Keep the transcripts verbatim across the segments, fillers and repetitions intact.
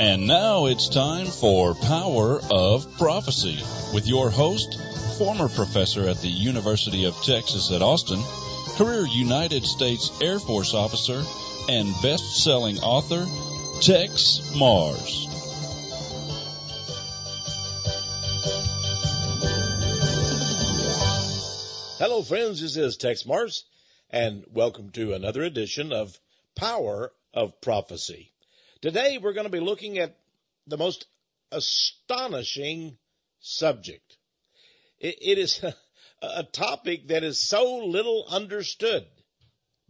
And now it's time for Power of Prophecy with your host, former professor at the University of Texas at Austin, career United States Air Force officer, and best-selling author, Texe Marrs. Hello, friends. This is Texe Marrs, and welcome to another edition of Power of Prophecy. Today, we're going to be looking at the most astonishing subject. It, it is a, a topic that is so little understood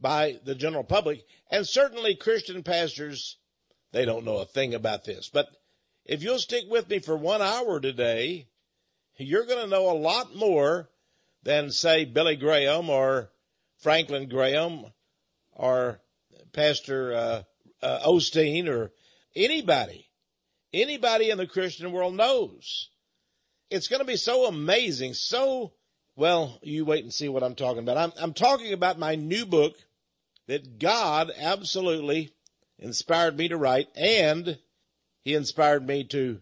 by the general public, and certainly Christian pastors, they don't know a thing about this. But if you'll stick with me for one hour today, you're going to know a lot more than, say, Billy Graham or Franklin Graham or Pastor uh, uh, Osteen or anybody. Anybody in the Christian world knows. It's going to be so amazing, so, well, you wait and see what I'm talking about. I'm, I'm talking about my new book that God absolutely inspired me to write, and he inspired me to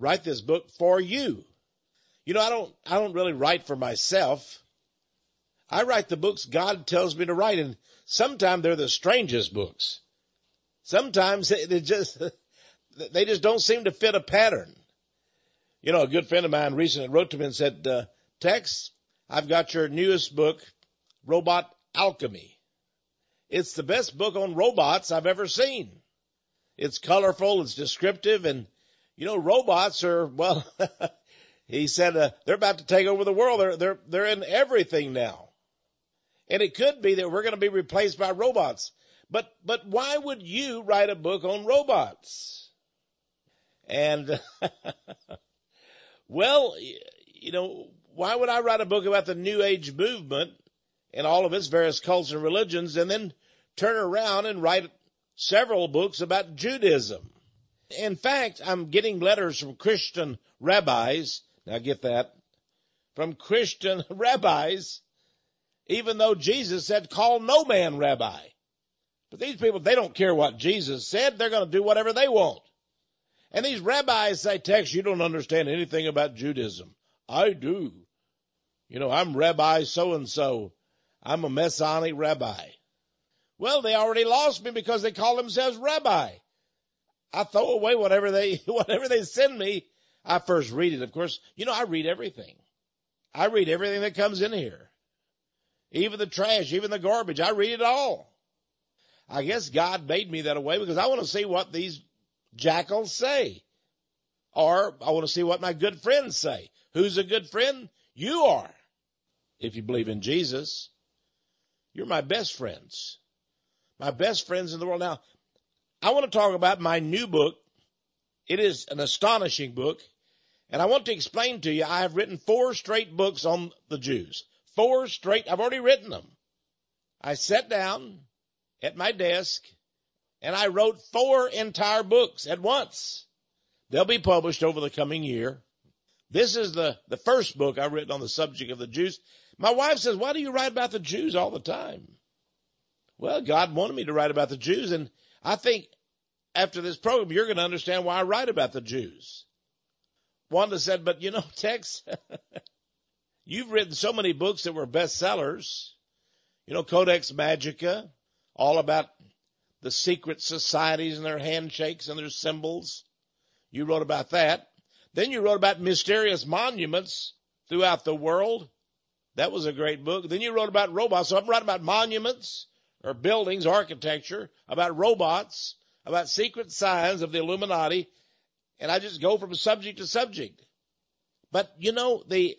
write this book for you. You know, I don't, I don't really write for myself. I write the books God tells me to write, and sometimes they're the strangest books. Sometimes they, they just, they just don't seem to fit a pattern. You know, a good friend of mine recently wrote to me and said, uh, Tex, I've got your newest book, Robot Alchemy. It's the best book on robots I've ever seen. It's colorful, it's descriptive, and, you know, robots are, well, he said uh, they're about to take over the world. They're, they're, they're in everything now. And it could be that we're going to be replaced by robots. But, but why would you write a book on robots? And, well, you know, why would I write a book about the New Age movement and all of its various cults and religions, and then turn around and write several books about Judaism? In fact, I'm getting letters from Christian rabbis, now get that, from Christian rabbis, even though Jesus said, call no man rabbi. But these people, they don't care what Jesus said. They're going to do whatever they want. And these rabbis say, Tex, you don't understand anything about Judaism. I do. You know, I'm Rabbi so-and-so. I'm a Messianic rabbi. Well, they already lost me because they call themselves rabbi. I throw away whatever they whatever they send me. I first read it, of course. You know, I read everything. I read everything that comes in here. Even the trash, even the garbage. I read it all. I guess God made me that way because I want to see what these jackals say. Or I want to see what my good friends say. Who's a good friend? You are. If you believe in Jesus, you're my best friends. My best friends in the world. Now, I want to talk about my new book. It is an astonishing book. And I want to explain to you, I have written four straight books on the Jews. Four straight. I've already written them. I sat down at my desk and I wrote four entire books at once. They'll be published over the coming year. This is the, the first book I've written on the subject of the Jews. My wife says, why do you write about the Jews all the time? Well, God wanted me to write about the Jews, and I think after this program, you're going to understand why I write about the Jews. Wanda said, but you know, Tex, you've written so many books that were bestsellers. You know, Codex Magica, all about the secret societies and their handshakes and their symbols. You wrote about that. Then you wrote about mysterious monuments throughout the world. That was a great book. Then you wrote about robots. So I'm writing about monuments or buildings, architecture, about robots, about secret signs of the Illuminati, and I just go from subject to subject. But, you know, the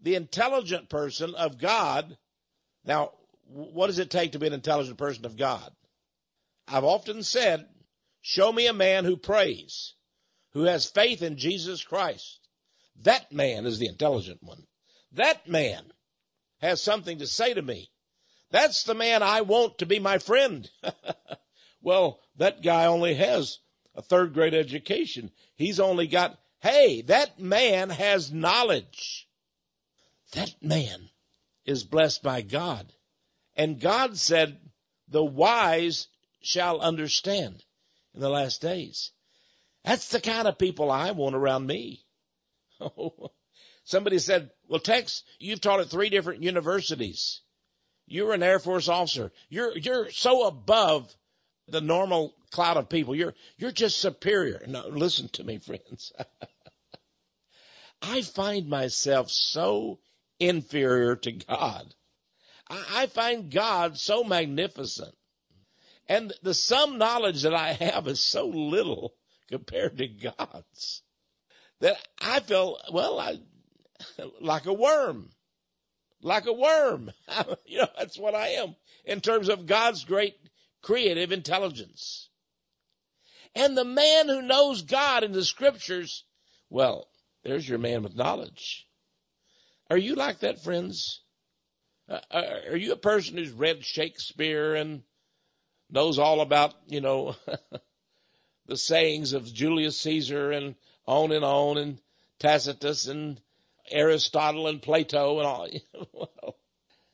the intelligent person of God, now, what does it take to be an intelligent person of God? I've often said, show me a man who prays, who has faith in Jesus Christ. That man is the intelligent one. That man has something to say to me. That's the man I want to be my friend. Well, that guy only has a third grade education. He's only got, hey, that man has knowledge. That man is blessed by God. And God said, the wise shall understand. in the last days. That's the kind of people I want around me. Oh, somebody said, well, Tex, you've taught at three different universities. You're an Air Force officer. You're, you're so above the normal cloud of people. You're, you're just superior. No, listen to me, friends. I find myself so inferior to God. I, I find God so magnificent. And the sum knowledge that I have is so little compared to God's that I feel, well, I, like a worm, like a worm. I, you know, that's what I am in terms of God's great creative intelligence. And the man who knows God in the scriptures, well, there's your man with knowledge. Are you like that, friends? Uh, are you a person who's read Shakespeare and knows all about, you know, the sayings of Julius Caesar and on and on and Tacitus and Aristotle and Plato and all? Well,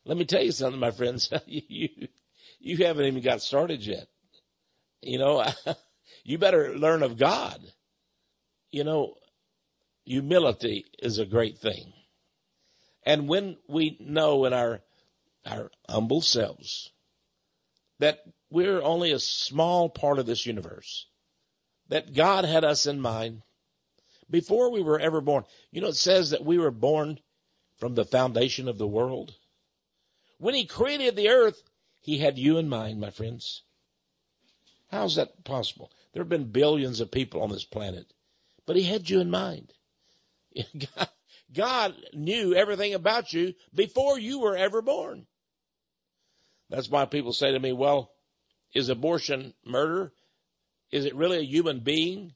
let me tell you something, my friends. you, you haven't even got started yet. You know, you better learn of God. You know, humility is a great thing. And when we know in our, our humble selves that we're only a small part of this universe, that God had us in mind before we were ever born. You know, it says that we were born from the foundation of the world. When he created the earth, he had you in mind, my friends. How's that possible? There have been billions of people on this planet, but he had you in mind. God, God knew everything about you before you were ever born. That's why people say to me, well, is abortion murder? Is it really a human being?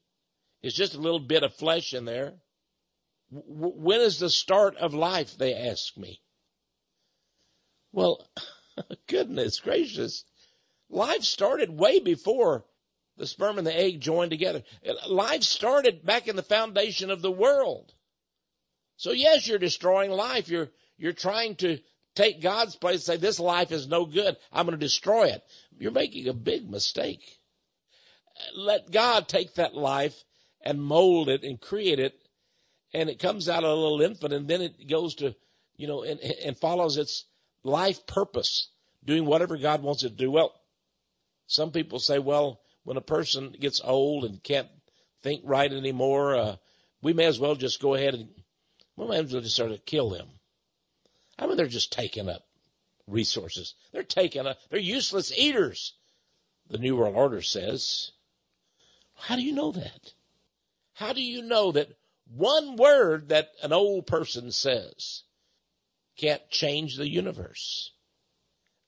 It's just a little bit of flesh in there. W- when is the start of life, they ask me. Well, goodness gracious, life started way before the sperm and the egg joined together. Life started back in the foundation of the world. So, yes, you're destroying life. You're you're trying to take God's place and say, this life is no good. I'm going to destroy it. You're making a big mistake. Let God take that life and mold it and create it, and it comes out a little infant, and then it goes to, you know, and, and follows its life purpose, doing whatever God wants it to do. Well, some people say, well, when a person gets old and can't think right anymore, uh, we may as well just go ahead and we may as well just sort of kill them. I mean, they're just taking up resources. They're taking up. They're useless eaters. The New World Order says. How do you know that? How do you know that one word that an old person says can't change the universe?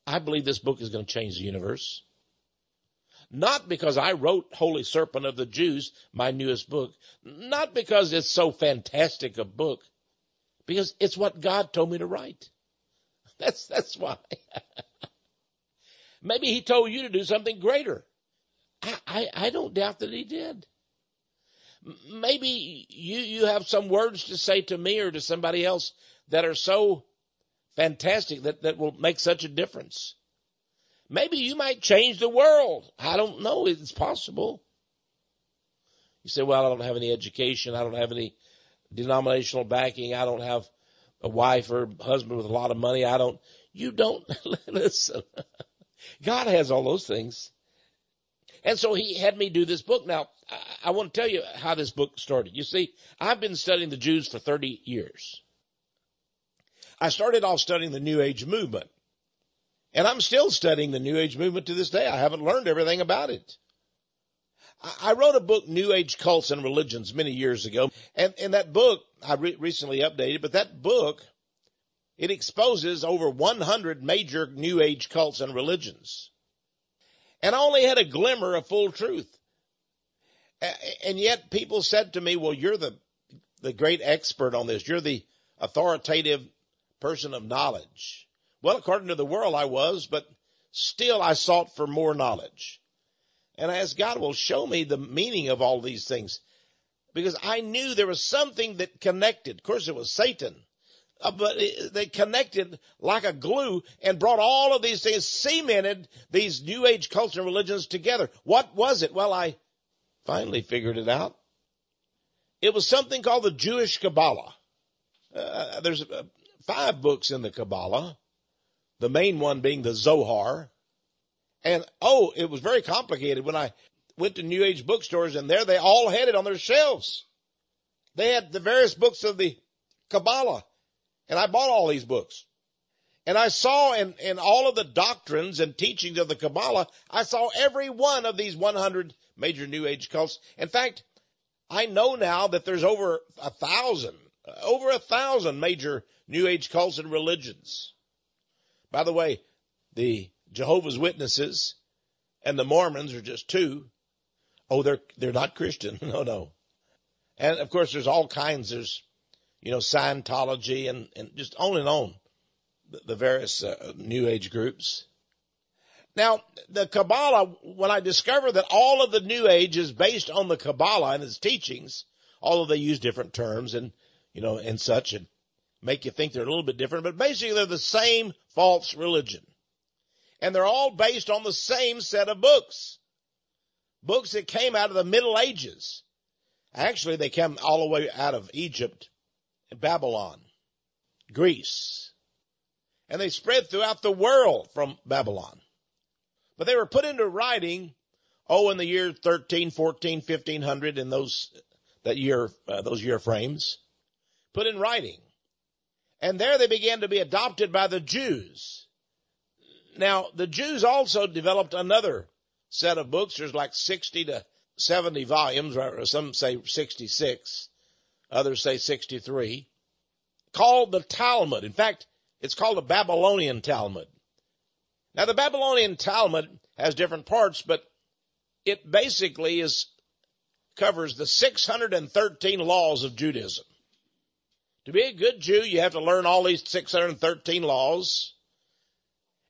I believe this book is going to change the universe. Not because I wrote Holy Serpent of the Jews, my newest book. Not because it's so fantastic a book. Because it's what God told me to write. That's, that's why. Maybe he told you to do something greater. I, I, I don't doubt that he did. Maybe you, you have some words to say to me or to somebody else that are so fantastic that, that will make such a difference. Maybe you might change the world. I don't know. It's possible. You say, well, I don't have any education. I don't have any denominational backing. I don't have a wife or husband with a lot of money. I don't. You don't. Listen. God has all those things. And so he had me do this book. Now, I, I want to tell you how this book started. You see, I've been studying the Jews for thirty years. I started off studying the New Age movement. And I'm still studying the New Age movement to this day. I haven't learned everything about it. I, I wrote a book, New Age Cults and Religions, many years ago. And in that book, I re- recently updated, but that book, it exposes over one hundred major New Age cults and religions. And I only had a glimmer of full truth. And yet people said to me, well, you're the, the great expert on this. You're the authoritative person of knowledge. Well, according to the world, I was, but still I sought for more knowledge. And I asked God, well, show me the meaning of all these things. Because I knew there was something that connected. Of course, it was Satan. Uh, but it, they connected like a glue and brought all of these things, cemented these New Age cults and religions together. What was it? Well, I finally figured it out. It was something called the Jewish Kabbalah. Uh, there's uh, five books in the Kabbalah, the main one being the Zohar. And, oh, it was very complicated when I went to New Age bookstores, and there they all had it on their shelves. They had the various books of the Kabbalah, and I bought all these books. And I saw in, in all of the doctrines and teachings of the Kabbalah, I saw every one of these one hundred major New Age cults. In fact, I know now that there's over a thousand, over a thousand major New Age cults and religions. By the way, the Jehovah's Witnesses and the Mormons are just two. Oh, they're, they're not Christian. No, no. And of course, there's all kinds. There's, you know, Scientology and, and just on and on. The various uh, New Age groups. Now, the Kabbalah, when I discovered that all of the New Age is based on the Kabbalah and its teachings, although they use different terms and, you know, and such, and make you think they're a little bit different, but basically they're the same false religion. And they're all based on the same set of books, books that came out of the Middle Ages. Actually, they came all the way out of Egypt, Babylon, Greece. And they spread throughout the world from Babylon. But they were put into writing, oh, in the year thirteen, fourteen, fifteen hundred, in those, that year, uh, those year frames, put in writing. And there they began to be adopted by the Jews. Now, the Jews also developed another set of books. There's like sixty to seventy volumes, or some say sixty-six, others say sixty-three, called the Talmud. In fact, it's called the Babylonian Talmud. Now, the Babylonian Talmud has different parts, but it basically is covers the six hundred thirteen laws of Judaism. To be a good Jew, you have to learn all these six hundred thirteen laws.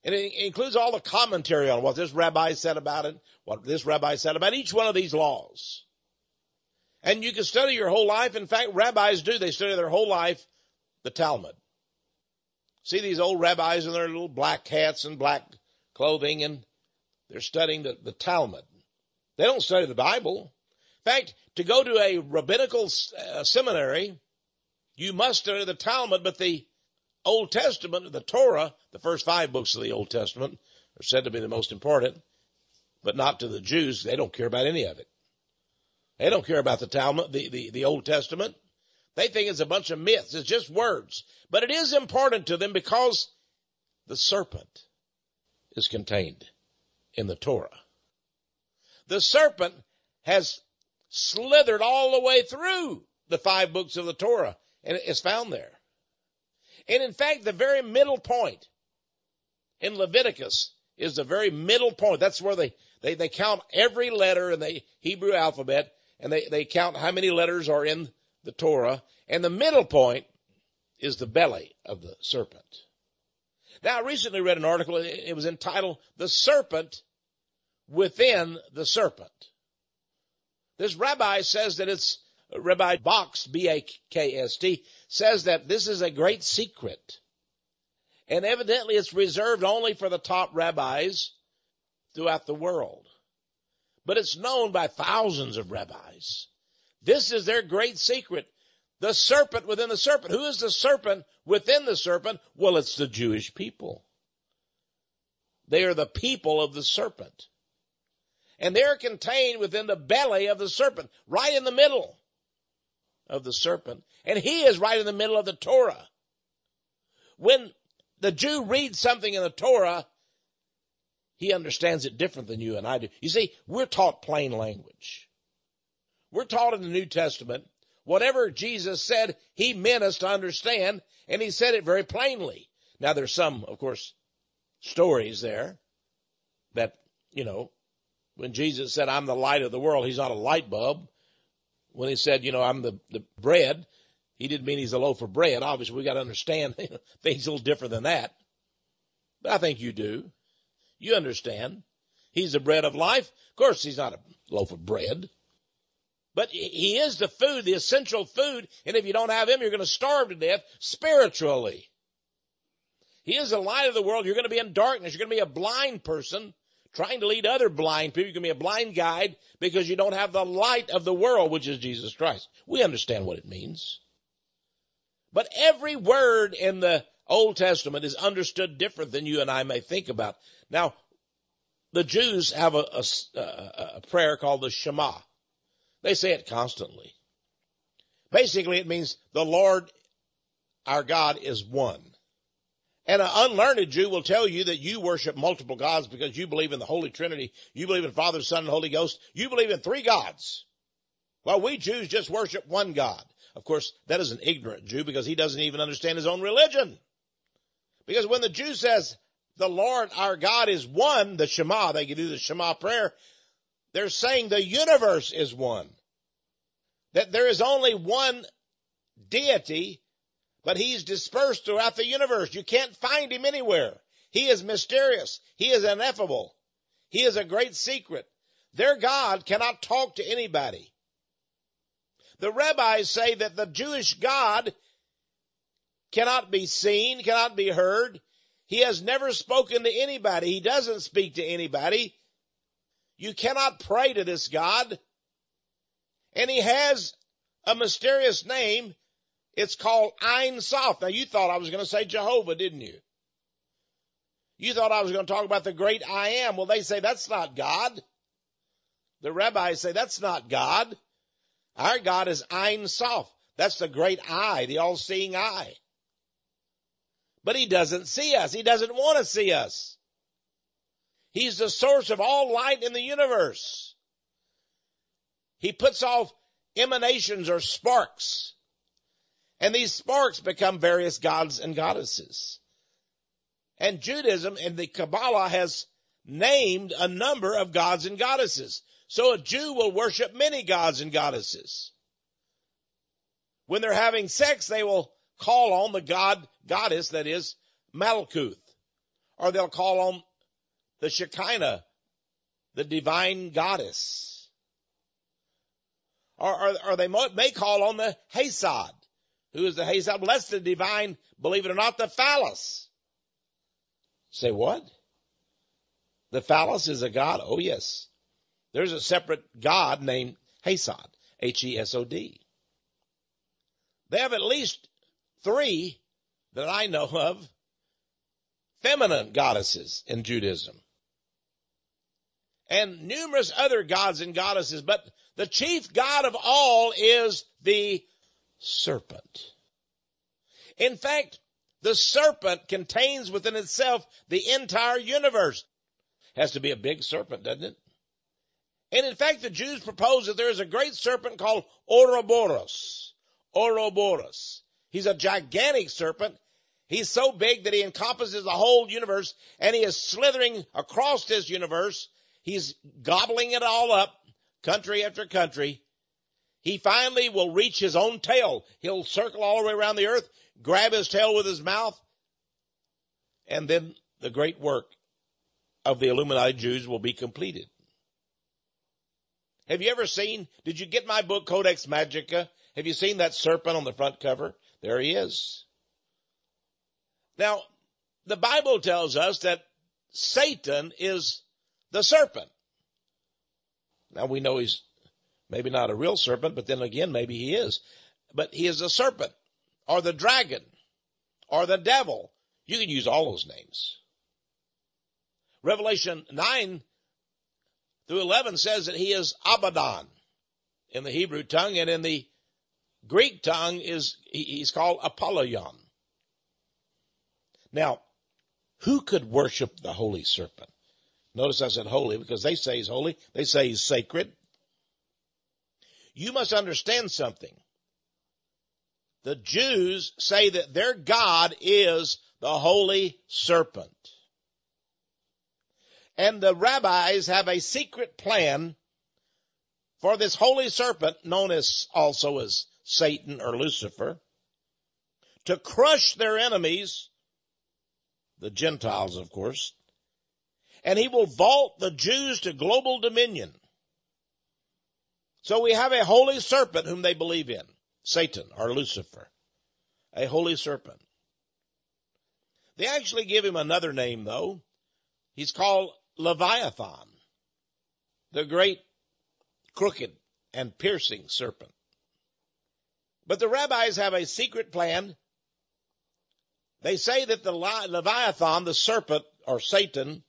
And it includes all the commentary on what this rabbi said about it, what this rabbi said about each one of these laws. And you can study your whole life. In fact, rabbis do. They study their whole life, the Talmud. See these old rabbis in their little black hats and black clothing, and they're studying the, the Talmud. They don't study the Bible. In fact, to go to a rabbinical uh, seminary, you must study the Talmud, but the Old Testament, the Torah, the first five books of the Old Testament are said to be the most important, but not to the Jews. They don't care about any of it. They don't care about the Talmud, the, the, the Old Testament. They think it's a bunch of myths. It's just words. But it is important to them because the serpent is contained in the Torah. The serpent has slithered all the way through the five books of the Torah, and it's found there. And in fact, the very middle point in Leviticus is the very middle point. That's where they, they, they count every letter in the Hebrew alphabet, and they, they count how many letters are in the Torah, and the middle point is the belly of the serpent. Now, I recently read an article. It was entitled, "The Serpent Within the Serpent." This rabbi says that it's, Rabbi Bakst, B A K S T, says that this is a great secret, and evidently it's reserved only for the top rabbis throughout the world. But it's known by thousands of rabbis. This is their great secret, the serpent within the serpent. Who is the serpent within the serpent? Well, it's the Jewish people. They are the people of the serpent. And they're contained within the belly of the serpent, right in the middle of the serpent. And he is right in the middle of the Torah. When the Jew reads something in the Torah, he understands it different than you and I do. You see, we're taught plain language. We're taught in the New Testament, whatever Jesus said, he meant us to understand, and he said it very plainly. Now, there's some, of course, stories there that, you know, when Jesus said, "I'm the light of the world," he's not a light bulb. When he said, you know, "I'm the, the bread," he didn't mean he's a loaf of bread. Obviously, we got to understand things a little different than that. But I think you do. You understand. He's the bread of life. Of course, he's not a loaf of bread. But he is the food, the essential food, and if you don't have him, you're going to starve to death spiritually. He is the light of the world. You're going to be in darkness. You're going to be a blind person trying to lead other blind people. You can be a blind guide because you don't have the light of the world, which is Jesus Christ. We understand what it means. But every word in the Old Testament is understood different than you and I may think about. Now, the Jews have a, a, a prayer called the Shema. They say it constantly. Basically, it means the Lord, our God, is one. And an unlearned Jew will tell you that you worship multiple gods because you believe in the Holy Trinity. You believe in Father, Son, and Holy Ghost. You believe in three gods. Well, we Jews just worship one God. Of course, that is an ignorant Jew because he doesn't even understand his own religion. Because when the Jew says, the Lord our God is one, the Shema, they can do the Shema prayer, they're saying the universe is one. That there is only one deity, but he's dispersed throughout the universe. You can't find him anywhere. He is mysterious. He is ineffable. He is a great secret. Their God cannot talk to anybody. The rabbis say that the Jewish God cannot be seen, cannot be heard. He has never spoken to anybody. He doesn't speak to anybody. You cannot pray to this God. And he has a mysterious name. It's called Ein Sof. Now, you thought I was going to say Jehovah, didn't you? You thought I was going to talk about the great I Am. Well, they say that's not God. The rabbis say that's not God. Our God is Ein Sof. That's the great I, the all-seeing I. But he doesn't see us. He doesn't want to see us. He's the source of all light in the universe. He puts off emanations or sparks. And these sparks become various gods and goddesses. And Judaism and the Kabbalah has named a number of gods and goddesses. So a Jew will worship many gods and goddesses. When they're having sex, they will call on the god, goddess, that is Malkuth. Or they'll call on the Shekinah, the divine goddess. Or, or, or they may call on the Yesod. Who is the Yesod? Well, that's the divine, believe it or not, the phallus. Say what? The phallus is a god? Oh, yes. There's a separate god named Yesod, H E S O D. They have at least three that I know of feminine goddesses in Judaism. And numerous other gods and goddesses, but the chief god of all is the serpent. In fact, the serpent contains within itself the entire universe. Has to be a big serpent, doesn't it? And in fact, the Jews propose that there is a great serpent called Ouroboros. Ouroboros. He's a gigantic serpent. He's so big that he encompasses the whole universe, and he is slithering across this universe. He's gobbling it all up, country after country. He finally will reach his own tail. He'll circle all the way around the earth, grab his tail with his mouth, and then the great work of the Illuminati Jews will be completed. Have you ever seen, did you get my book, Codex Magica? Have you seen that serpent on the front cover? There he is. Now, the Bible tells us that Satan is the serpent. Now, we know he's maybe not a real serpent, but then again, maybe he is. But he is a serpent, or the dragon, or the devil. You can use all those names. Revelation nine through eleven says that he is Abaddon in the Hebrew tongue, and in the Greek tongue is he's called Apollyon. Now, who could worship the holy serpent? Notice I said holy because they say he's holy. They say he's sacred. You must understand something. The Jews say that their God is the holy serpent. And the rabbis have a secret plan for this holy serpent, known as also as Satan or Lucifer, to crush their enemies, the Gentiles, of course, and he will vault the Jews to global dominion. So we have a holy serpent whom they believe in, Satan or Lucifer, a holy serpent. They actually give him another name, though. He's called Leviathan, the great crooked and piercing serpent. But the rabbis have a secret plan. They say that the Leviathan, the serpent, or Satan,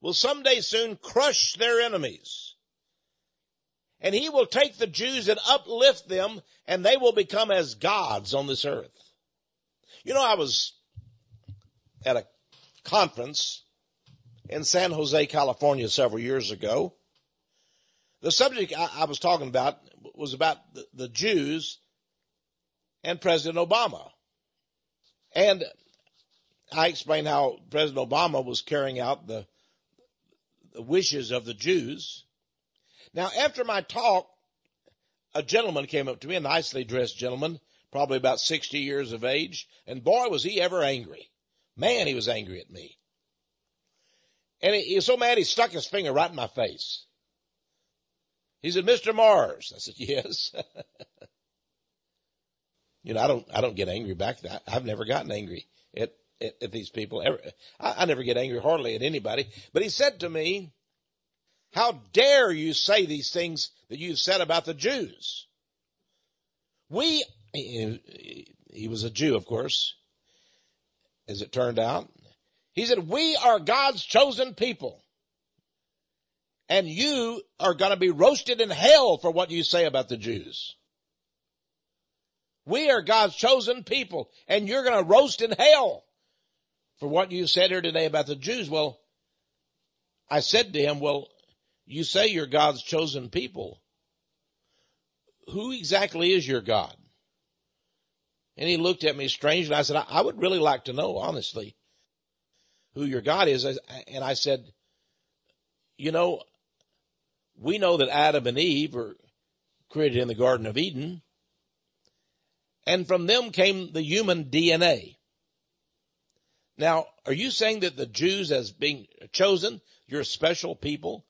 will someday soon crush their enemies. And he will take the Jews and uplift them, and they will become as gods on this earth. You know, I was at a conference in San Jose, California, several years ago. The subject I, I was talking about was about the, the Jews and President Obama. And I explained how President Obama was carrying out the, the wishes of the Jews. Now, after my talk, a gentleman came up to me, a nicely dressed gentleman, probably about sixty years of age. And boy, was he ever angry. Man, he was angry at me. And he, he was so mad he stuck his finger right in my face. He said, "Mister Marrs." I said, "Yes." You know, I don't, I don't get angry back. That I've never gotten angry at, at, at these people. Ever. I, I never get angry hardly at anybody. But he said to me, "How dare you say these things that you've said about the Jews? We," he, he was a Jew, of course, as it turned out. He said, "We are God's chosen people. And you are going to be roasted in hell for what you say about the Jews. We are God's chosen people, and you're going to roast in hell for what you said here today about the Jews." Well, I said to him, "Well, you say you're God's chosen people. Who exactly is your God?" And he looked at me strangely, and I said, "I would really like to know, honestly, who your God is." And I said, "You know, we know that Adam and Eve were created in the Garden of Eden, and from them came the human D N A. Now, are you saying that the Jews, as being chosen, you're a special people,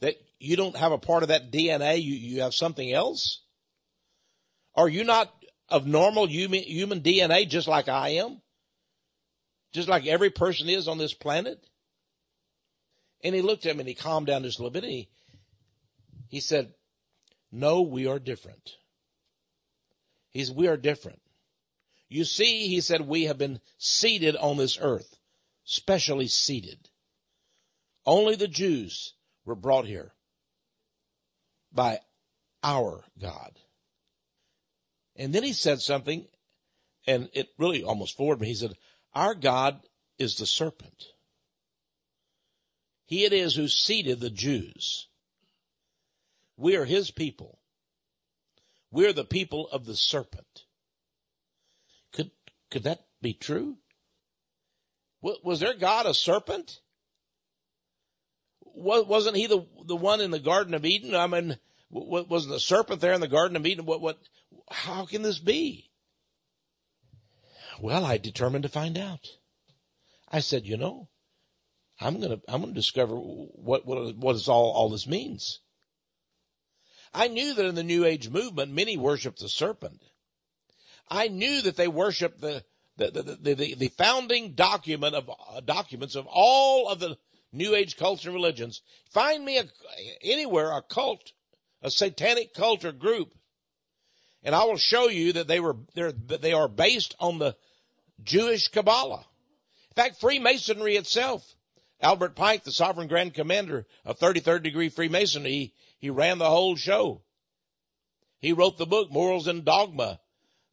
that you don't have a part of that D N A, you, you have something else? Are you not of normal human, human D N A just like I am, just like every person is on this planet?" And he looked at me and he calmed down just a little bit. And he, he said, "No, we are different." He said, "We are different. You see," he said, "we have been seated on this earth, specially seated. Only the Jews were brought here by our God." And then he said something, and it really almost floored me. He said, "Our God is the serpent. He it is who seated the Jews. We are his people. We are the people of the serpent." Could could that be true? Was their God a serpent? Wasn't he the the one in the Garden of Eden? I mean, wasn't the serpent there in the Garden of Eden? What what? How can this be? Well, I determined to find out. I said, "You know, I'm going to, I'm going to discover what, what, what is all, all this means." I knew that in the New Age movement, many worship the serpent. I knew that they worship the, the, the, the, the, the founding document of uh, documents of all of the New Age cults and religions. Find me a, anywhere, a cult, a satanic cult or group, and I will show you that they were, they're, they are based on the Jewish Kabbalah. In fact, Freemasonry itself, Albert Pike, the sovereign grand commander of thirty-third degree Freemasonry, he, he ran the whole show. He wrote the book, Morals and Dogma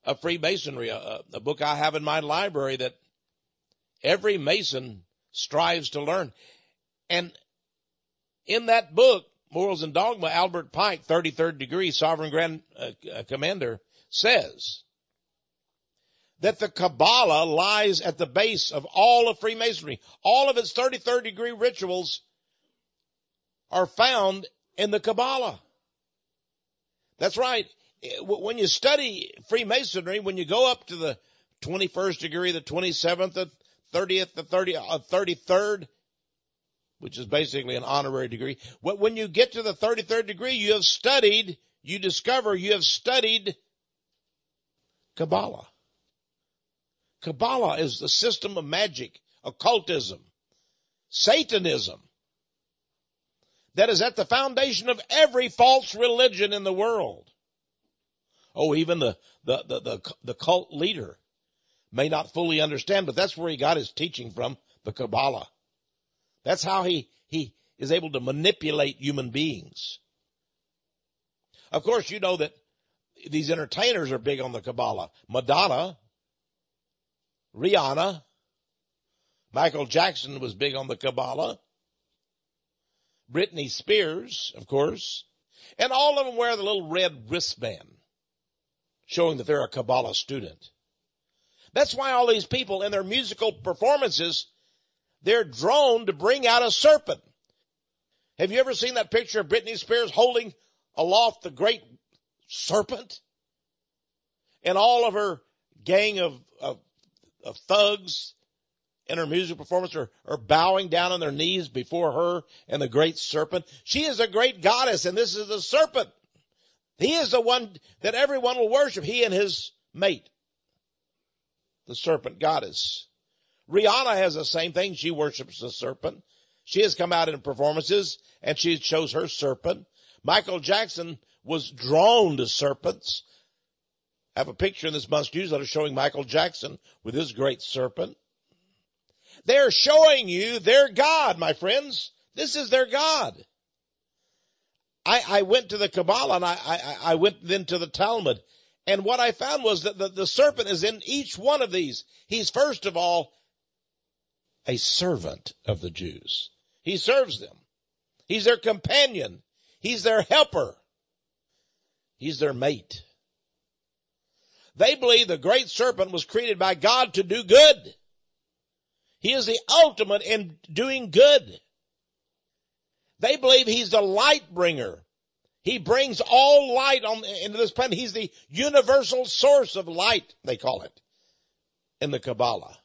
of Freemasonry, a, a book I have in my library that every Mason strives to learn. And in that book, Morals and Dogma, Albert Pike, thirty-third degree sovereign grand uh, commander, says that the Kabbalah lies at the base of all of Freemasonry. All of its thirty-third degree rituals are found in the Kabbalah. That's right. When you study Freemasonry, when you go up to the twenty-first degree, the twenty-seventh, the thirtieth, the thirty, uh, thirty-third, which is basically an honorary degree, when you get to the thirty-third degree, you have studied, you discover you have studied Kabbalah. Kabbalah is the system of magic, occultism, Satanism that is at the foundation of every false religion in the world. Oh, even the, the, the, the, the cult leader may not fully understand, but that's where he got his teaching from, the Kabbalah. That's how he, he is able to manipulate human beings. Of course, you know that these entertainers are big on the Kabbalah. Madonna, Rihanna, Michael Jackson was big on the Kabbalah. Britney Spears, of course. And all of them wear the little red wristband, showing that they're a Kabbalah student. That's why all these people in their musical performances, they're drawn to bring out a serpent. Have you ever seen that picture of Britney Spears holding aloft the great serpent? And all of her gang of, of, of thugs in her music performance are, are bowing down on their knees before her and the great serpent. She is a great goddess, and this is the serpent. He is the one that everyone will worship, he and his mate, the serpent goddess. Rihanna has the same thing. She worships the serpent. She has come out in performances, and she shows her serpent. Michael Jackson was drawn to serpents. I have a picture in this month's newsletter showing Michael Jackson with his great serpent. They're showing you their God, my friends. This is their God. I, I went to the Kabbalah, and I, I, I went then to the Talmud. And what I found was that the, the serpent is in each one of these. He's, first of all, a servant of the Jews. He serves them. He's their companion. He's their helper. He's their mate. They believe the great serpent was created by God to do good. He is the ultimate in doing good. They believe he's the light bringer. He brings all light on into this planet. He's the universal source of light, they call it, in the Kabbalah.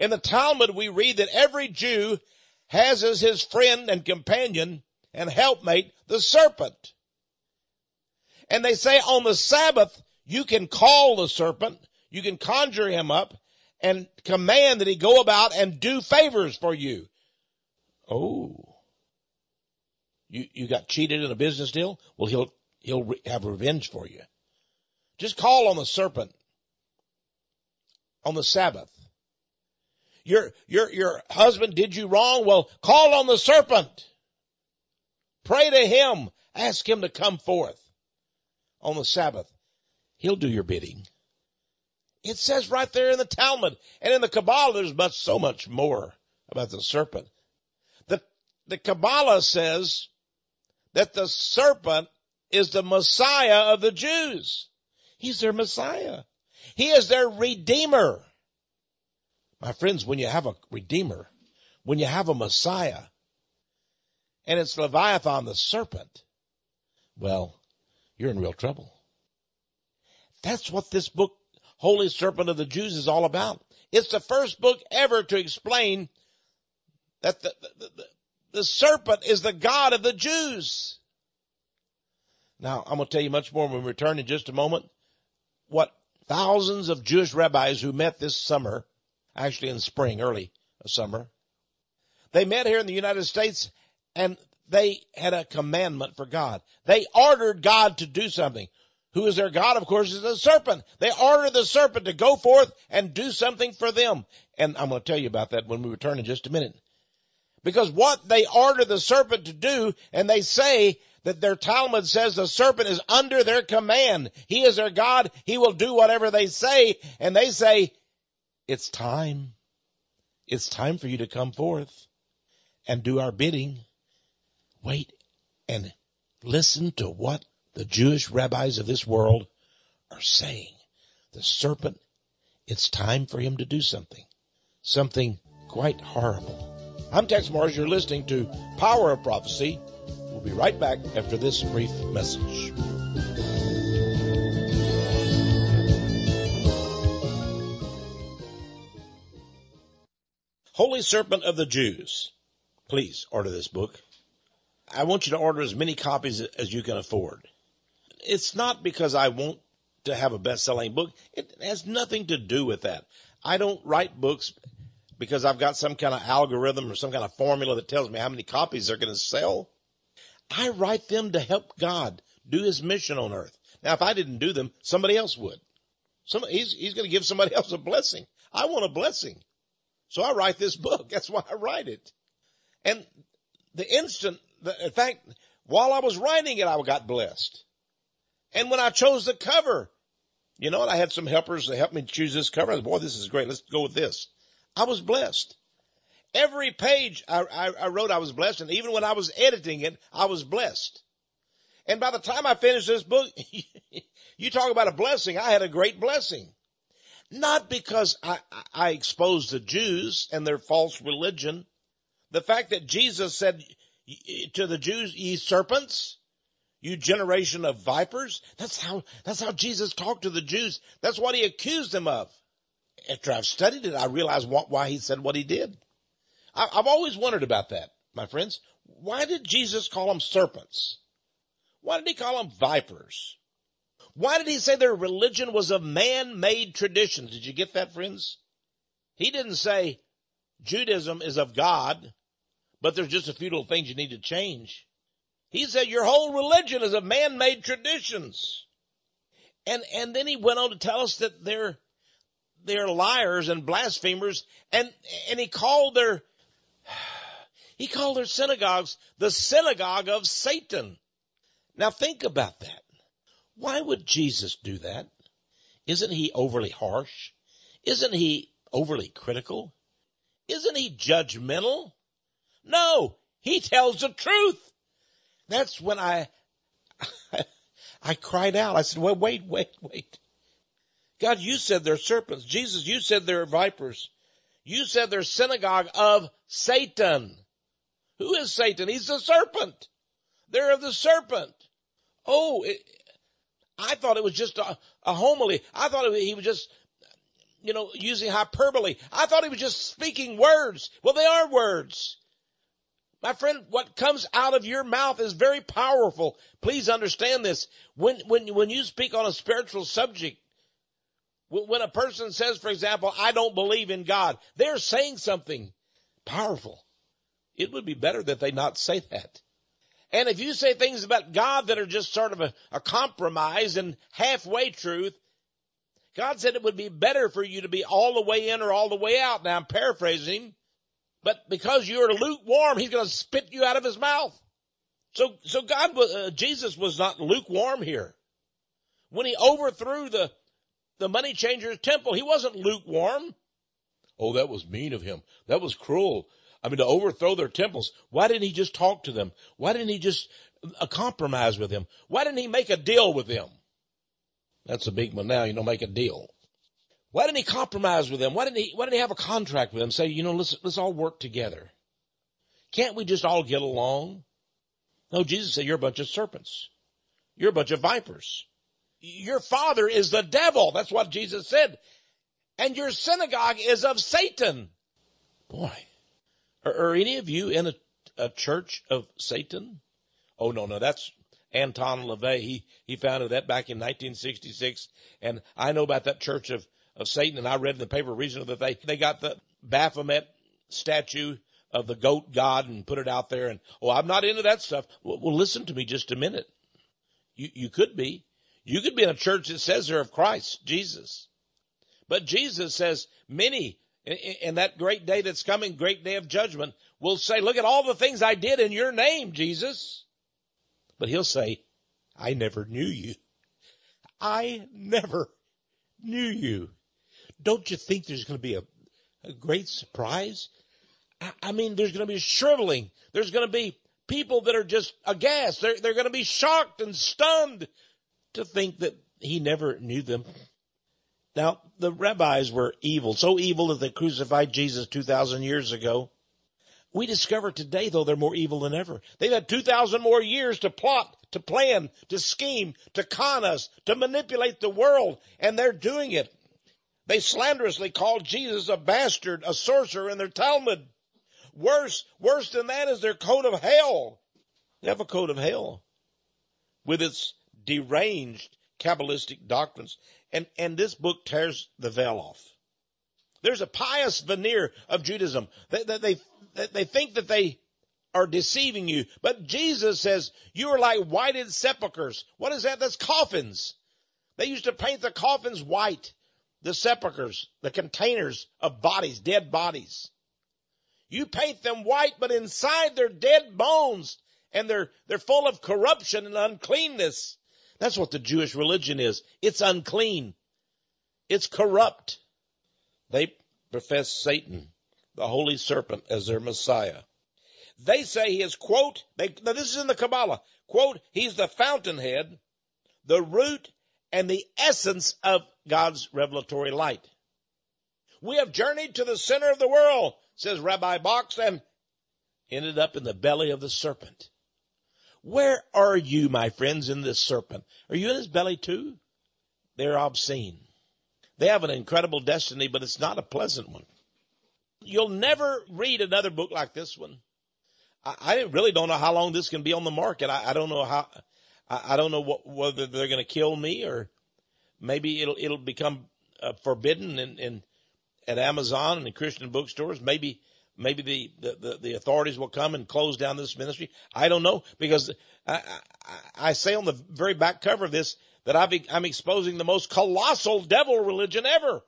In the Talmud, we read that every Jew has as his friend and companion and helpmate the serpent. And they say on the Sabbath, you can call the serpent, you can conjure him up, and command that he go about and do favors for you. Oh. You, you got cheated in a business deal? Well, he'll, he'll re- have revenge for you. Just call on the serpent on the Sabbath. Your, your, your husband did you wrong? Well, call on the serpent. Pray to him. Ask him to come forth on the Sabbath. He'll do your bidding. It says right there in the Talmud, and in the Kabbalah, there's much, so much more about the serpent. The, the Kabbalah says that the serpent is the Messiah of the Jews. He's their Messiah. He is their Redeemer. My friends, when you have a Redeemer, when you have a Messiah, and it's Leviathan, the serpent, well, you're in real trouble. That's what this book, Holy Serpent of the Jews, is all about. It's the first book ever to explain that the, the, the, the serpent is the God of the Jews. Now, I'm going to tell you much more when we return in just a moment, what thousands of Jewish rabbis who met this summer, actually in spring, early summer, they met here in the United States, and they had a commandment for God. They ordered God to do something. Who is their God, of course, is the serpent. They order the serpent to go forth and do something for them. And I'm going to tell you about that when we return in just a minute. Because what they order the serpent to do, and they say that their Talmud says the serpent is under their command. He is their God. He will do whatever they say. And they say, it's time. It's time for you to come forth and do our bidding. Wait and listen to what the Jewish rabbis of this world are saying. The serpent, it's time for him to do something, something quite horrible. I'm Texe Marrs. You're listening to Power of Prophecy. We'll be right back after this brief message. Holy Serpent of the Jews. Please order this book. I want you to order as many copies as you can afford. It's not because I want to have a best-selling book. It has nothing to do with that. I don't write books because I've got some kind of algorithm or some kind of formula that tells me how many copies they're going to sell. I write them to help God do his mission on earth. Now, if I didn't do them, somebody else would. Some, he's he's going to give somebody else a blessing. I want a blessing. So I write this book. That's why I write it. And the instant, the, in fact, while I was writing it, I got blessed. And when I chose the cover, you know, and I had some helpers that helped me choose this cover. I said, boy, this is great. Let's go with this. I was blessed. Every page I, I, I wrote, I was blessed. And even when I was editing it, I was blessed. And by the time I finished this book, you talk about a blessing. I had a great blessing. Not because I, I exposed the Jews and their false religion. The fact that Jesus said to the Jews, ye serpents, you generation of vipers. That's how, that's how Jesus talked to the Jews. That's what he accused them of. After I've studied it, I realized why he said what he did. I, I've always wondered about that, my friends. Why did Jesus call them serpents? Why did he call them vipers? Why did he say their religion was a man-made tradition? Did you get that, friends? He didn't say Judaism is of God, but there's just a few little things you need to change. He said your whole religion is of man-made traditions. And and then he went on to tell us that they're, they're liars and blasphemers, and, and he called their, he called their synagogues the synagogue of Satan. Now think about that. Why would Jesus do that? Isn't he overly harsh? Isn't he overly critical? Isn't he judgmental? No, he tells the truth. That's when I, I, I cried out. I said, well, wait, wait, wait. God, you said they're serpents. Jesus, you said they're vipers. You said they're synagogue of Satan. Who is Satan? He's the serpent. They're of the serpent. Oh, it, I thought it was just a, a homily. I thought it, he was just, you know, using hyperbole. I thought he was just speaking words. Well, they are words. My friend, what comes out of your mouth is very powerful. Please understand this. When, when, when you speak on a spiritual subject, when, when a person says, for example, I don't believe in God, they're saying something powerful. It would be better that they not say that. And if you say things about God that are just sort of a, a compromise and halfway truth, God said it would be better for you to be all the way in or all the way out. Now, I'm paraphrasing him, but because you're lukewarm, he's going to spit you out of his mouth. So so God, uh, Jesus was not lukewarm here. When he overthrew the, the money changer's temple, he wasn't lukewarm. Oh, that was mean of him. That was cruel. I mean, to overthrow their temples. Why didn't he just talk to them? Why didn't he just uh, compromise with them? Why didn't he make a deal with them? That's a big one now, you know, make a deal. Why didn't he compromise with them? Why didn't he, why didn't he have a contract with them? Say, you know, let's, let's all work together. Can't we just all get along? No, Jesus said, you're a bunch of serpents. You're a bunch of vipers. Your father is the devil. That's what Jesus said. And your synagogue is of Satan. Boy. Are any of you in a, a church of Satan? Oh, no, no, that's Anton LaVey. He, he founded that back in nineteen sixty-six, and I know about that church of, of Satan, and I read in the paper recently that they, they got the Baphomet statue of the goat god and put it out there, and, oh, I'm not into that stuff. Well, well listen to me just a minute. You, you could be. You could be in a church that says they're of Christ, Jesus. But Jesus says many and that great day that's coming, great day of judgment, will say, look at all the things I did in your name, Jesus. But he'll say, I never knew you. I never knew you. Don't you think there's going to be a, a great surprise? I, I mean, there's going to be shriveling. There's going to be people that are just aghast. They're, they're going to be shocked and stunned to think that he never knew them. Now, the rabbis were evil, so evil that they crucified Jesus two thousand years ago. We discover today, though, they're more evil than ever. They've had two thousand more years to plot, to plan, to scheme, to con us, to manipulate the world, and they're doing it. They slanderously called Jesus a bastard, a sorcerer in their Talmud. Worse, worse than that is their code of hell. They have a code of hell with its deranged Kabbalistic doctrines. And, and this book tears the veil off. There's a pious veneer of Judaism that they, they, they, they think that they are deceiving you. But Jesus says, you are like whited sepulchres. What is that? That's coffins. They used to paint the coffins white, the sepulchres, the containers of bodies, dead bodies. You paint them white, but inside they're dead bones, and they're, they're full of corruption and uncleanness. That's what the Jewish religion is. It's unclean. It's corrupt. They profess Satan, the Holy Serpent, as their Messiah. They say he is, quote, they, now this is in the Kabbalah, quote, he's the fountainhead, the root, and the essence of God's revelatory light. We have journeyed to the center of the world, says Rabbi Bakst, and ended up in the belly of the serpent. Where are you, my friends, in this serpent? Are you in his belly too? They're obscene. They have an incredible destiny, but it's not a pleasant one. You'll never read another book like this one. I, I really don't know how long this can be on the market. I, I don't know how. I, I don't know what, whether they're going to kill me, or maybe it'll it'll become uh, forbidden in, in at Amazon and in Christian bookstores. Maybe maybe the, the, the, the authorities will come and close down this ministry. I don't know, because I, I, I say on the very back cover of this that I've, I'm exposing the most colossal devil religion ever.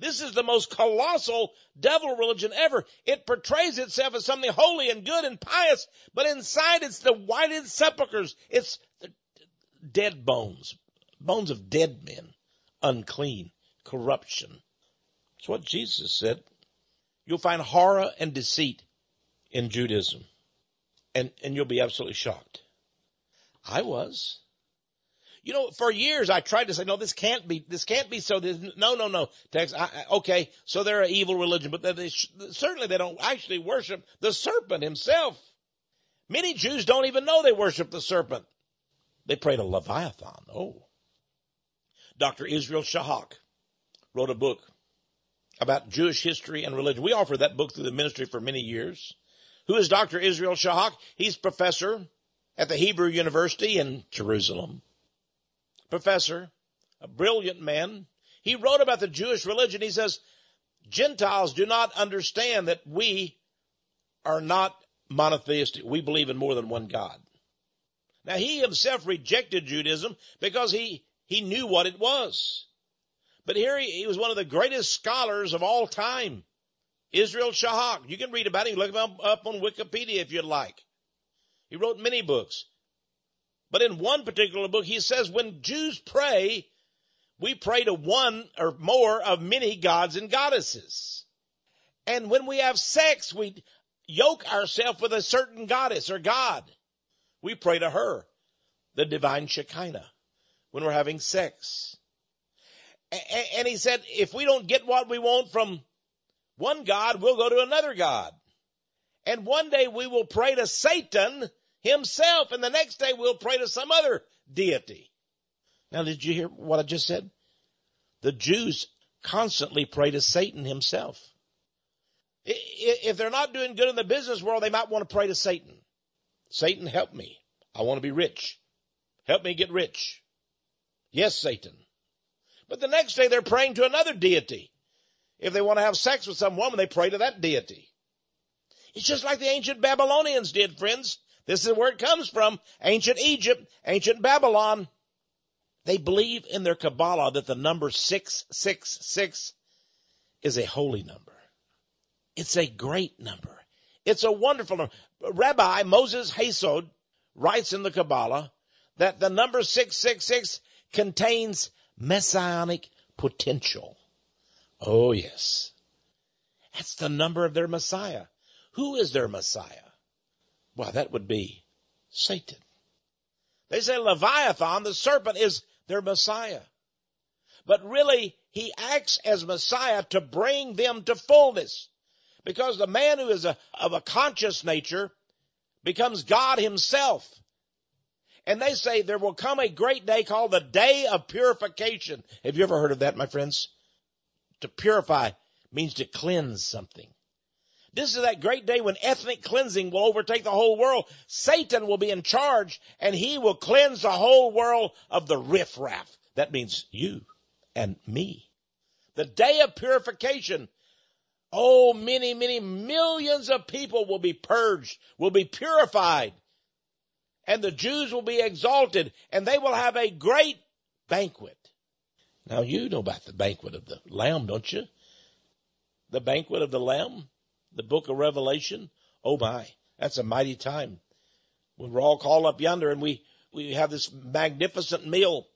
This is the most colossal devil religion ever. It portrays itself as something holy and good and pious, but inside it's the whited sepulchres. It's dead bones, bones of dead men, unclean, corruption. It's what Jesus said. You'll find horror and deceit in Judaism, and, and you'll be absolutely shocked. I was. You know, for years I tried to say, no, this can't be, this can't be so. This, no, no, no, Tex, I, I, okay, so they're an evil religion, but they, they sh- certainly they don't actually worship the serpent himself. Many Jews don't even know they worship the serpent. They pray to Leviathan. Oh. Doctor Israel Shahak wrote a book about Jewish history and religion. We offered that book through the ministry for many years. Who is Doctor Israel Shahak? He's professor at the Hebrew University in Jerusalem. Professor, a brilliant man. He wrote about the Jewish religion. He says, Gentiles do not understand that we are not monotheistic. We believe in more than one God. Now, he himself rejected Judaism because he, he knew what it was. But here he, he was one of the greatest scholars of all time, Israel Shahak. You can read about him. Look him up on Wikipedia if you'd like. He wrote many books. But in one particular book, he says, when Jews pray, we pray to one or more of many gods and goddesses. And when we have sex, we yoke ourselves with a certain goddess or god. We pray to her, the divine Shekinah, when we're having sex. And he said, if we don't get what we want from one god, we'll go to another god. And one day we will pray to Satan himself, and the next day we'll pray to some other deity. Now, did you hear what I just said? The Jews constantly pray to Satan himself. If they're not doing good in the business world, they might want to pray to Satan. Satan, help me. I want to be rich. Help me get rich. Yes, Satan. But the next day they're praying to another deity. If they want to have sex with some woman, they pray to that deity. It's just like the ancient Babylonians did, friends. This is where it comes from, ancient Egypt, ancient Babylon. They believe in their Kabbalah that the number six six six is a holy number. It's a great number. It's a wonderful number. Rabbi Moses Yesod writes in the Kabbalah that the number six six six contains messianic potential. Oh, yes. That's the number of their Messiah. Who is their Messiah? Well, that would be Satan. They say Leviathan, the serpent, is their Messiah. But really, he acts as Messiah to bring them to fullness. Because the man who is a, of a conscious nature becomes God himself. And they say there will come a great day called the Day of Purification. Have you ever heard of that, my friends? To purify means to cleanse something. This is that great day when ethnic cleansing will overtake the whole world. Satan will be in charge, and he will cleanse the whole world of the riffraff. That means you and me. The day of purification Oh, many, many millions of people will be purged, will be purified, and the Jews will be exalted, and they will have a great banquet. Now, you know about the banquet of the Lamb, don't you? The banquet of the Lamb, the book of Revelation. Oh, my, that's a mighty time. We're all called up yonder, and we, we have this magnificent meal,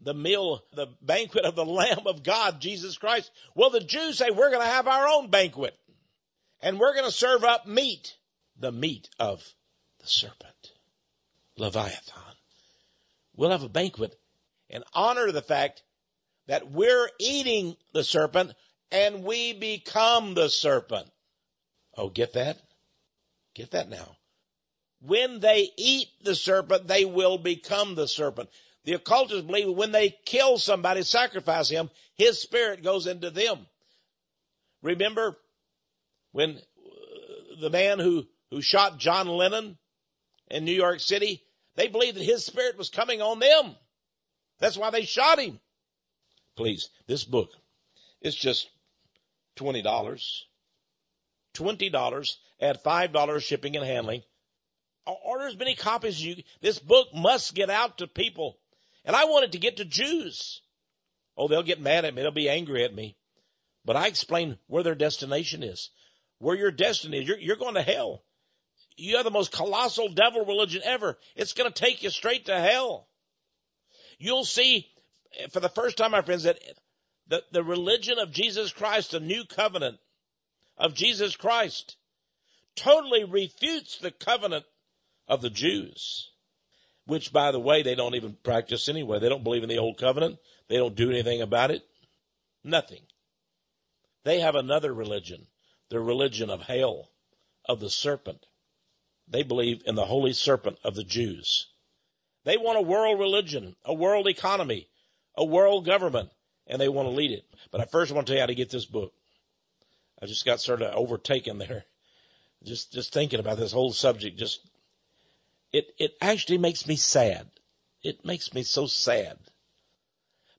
the meal, the banquet of the Lamb of God, Jesus Christ. Well, the Jews say, we're going to have our own banquet, and we're going to serve up meat, the meat of the serpent, Leviathan. We'll have a banquet in honor of the fact that we're eating the serpent, and we become the serpent. Oh, get that? Get that now. When they eat the serpent, they will become the serpent. The occultists believe when they kill somebody, sacrifice him, his spirit goes into them. Remember when the man who, who shot John Lennon in New York City, they believed that his spirit was coming on them. That's why they shot him. Please, this book, it's just twenty dollars. twenty dollars at five dollars shipping and handling. Order as many copies as you can. This book must get out to people. And I want it to get to Jews. Oh, they'll get mad at me. They'll be angry at me. But I explain where their destination is, where your destiny is. You're, you're going to hell. You have the most colossal devil religion ever. It's going to take you straight to hell. You'll see for the first time, my friends, that the, the religion of Jesus Christ, the new covenant of Jesus Christ, totally refutes the covenant of the Jews, which, by the way, they don't even practice anyway. They don't believe in the old covenant. They don't do anything about it. Nothing. They have another religion, the religion of hell, of the serpent. They believe in the holy serpent of the Jews. They want a world religion, a world economy, a world government, and they want to lead it. But I first want to tell you how to get this book. I just got sort of overtaken there. Just just thinking about this whole subject, just it it actually makes me sad. It makes me so sad.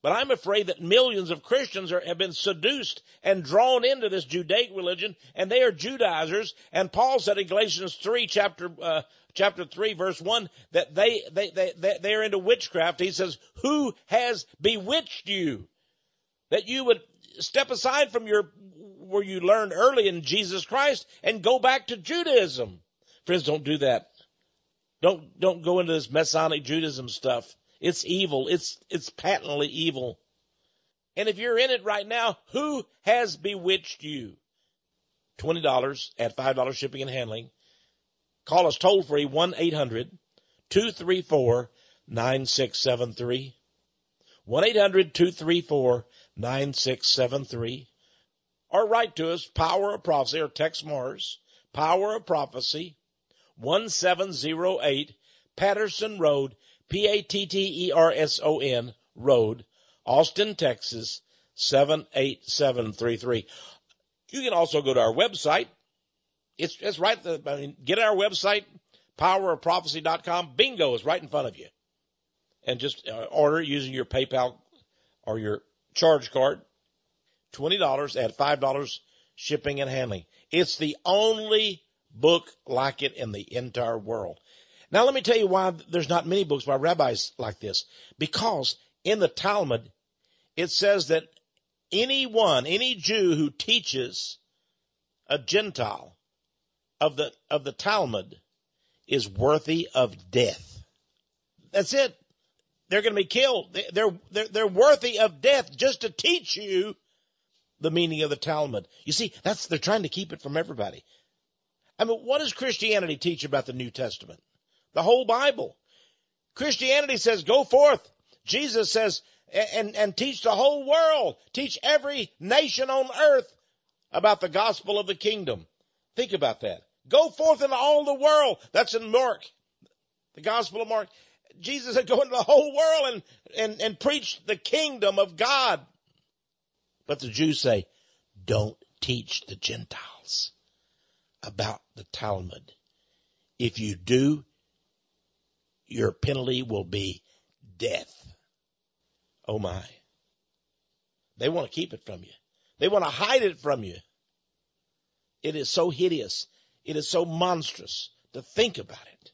But I'm afraid that millions of Christians are, have been seduced and drawn into this Judaic religion, and they are Judaizers. And Paul said in Galatians three, chapter uh, chapter three, verse one, that they they they they they are into witchcraft. He says, "Who has bewitched you, that you would step aside from your where you learned early in Jesus Christ and go back to Judaism?" Friends, don't do that. Don't don't go into this Masonic Judaism stuff. It's evil. It's it's patently evil. And if you're in it right now, who has bewitched you? twenty dollars at five dollars shipping and handling. Call us toll free one eight hundred two three four nine six seven three. one eight hundred two three four nine six seven three. Or write to us, Power of Prophecy, or Texe Marrs, Power of Prophecy, one seven zero eight Patterson Road, P A T T E R S O N Road, Austin, Texas, seven eight seven three three. You can also go to our website. It's, it's right, the, I mean, get our website, power of prophecy dot com. Bingo is right in front of you. And just order using your PayPal or your charge card. twenty dollars at five dollars shipping and handling. It's the only book like it in the entire world. Now, let me tell you why there's not many books by rabbis like this. Because in the Talmud, it says that anyone, any Jew who teaches a Gentile of the, of the Talmud is worthy of death. That's it. They're going to be killed. They're, they're, they're worthy of death just to teach you the meaning of the Talmud. You see, that's, they're trying to keep it from everybody. I mean, what does Christianity teach about the New Testament? The whole Bible. Christianity says, go forth. Jesus says, and, and teach the whole world. Teach every nation on earth about the gospel of the kingdom. Think about that. Go forth into all the world. That's in Mark, the gospel of Mark. Jesus said, go into the whole world and, and, and preach the kingdom of God. But the Jews say, don't teach the Gentiles about the Talmud. If you do, your penalty will be death. Oh, my. They want to keep it from you. They want to hide it from you. It is so hideous. It is so monstrous to think about it,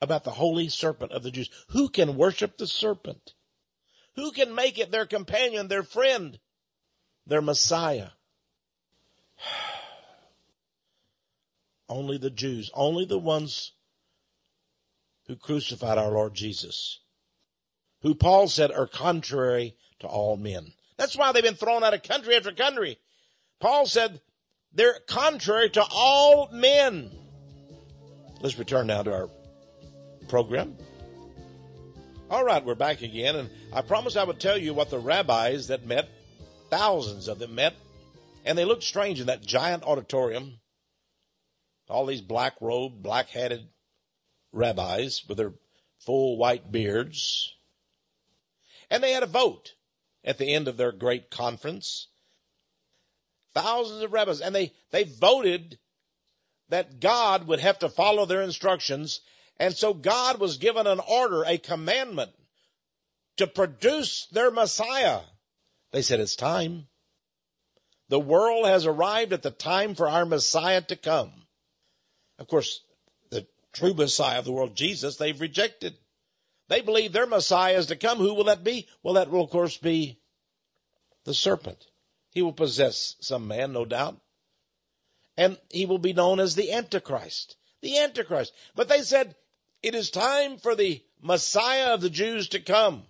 about the Holy Serpent of the Jews. Who can worship the serpent? Who can make it their companion, their friend, their Messiah? Only the Jews, only the ones who crucified our Lord Jesus, who Paul said are contrary to all men. That's why they've been thrown out of country after country. Paul said they're contrary to all men. Let's return now to our program. All right, we're back again, and I promised I would tell you what the rabbis that met, thousands of them met, and they looked strange in that giant auditorium. All these black-robed, black-hatted rabbis with their full white beards. And they had a vote at the end of their great conference. Thousands of rabbis. And they, they voted that God would have to follow their instructions. And so God was given an order, a commandment, to produce their Messiah. They said, it's time. The world has arrived at the time for our Messiah to come. Of course, the true Messiah of the world, Jesus, they've rejected. They believe their Messiah is to come. Who will that be? Well, that will, of course, be the serpent. He will possess some man, no doubt. And he will be known as the Antichrist. The Antichrist. But they said, it is time for the Messiah of the Jews to come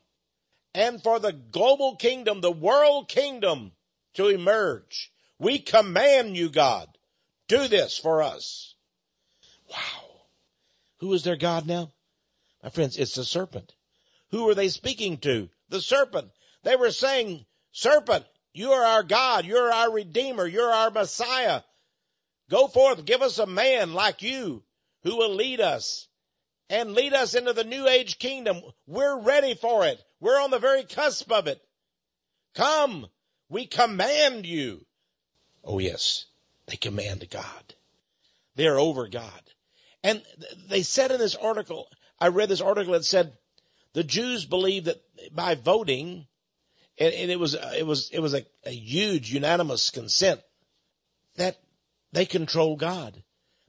and for the global kingdom, the world kingdom, to emerge. We command you, God, do this for us. Wow. Who is their God now? My friends, it's the serpent. Who are they speaking to? The serpent. They were saying, serpent, you are our God. You're our Redeemer. You're our Messiah. Go forth. Give us a man like you who will lead us and lead us into the New Age kingdom. We're ready for it. We're on the very cusp of it. Come. We command you. Oh, yes. They command God. They're over God. And they said in this article, I read this article that said the Jews believed that by voting, and, and it was it was it was a, a huge unanimous consent, that they control God.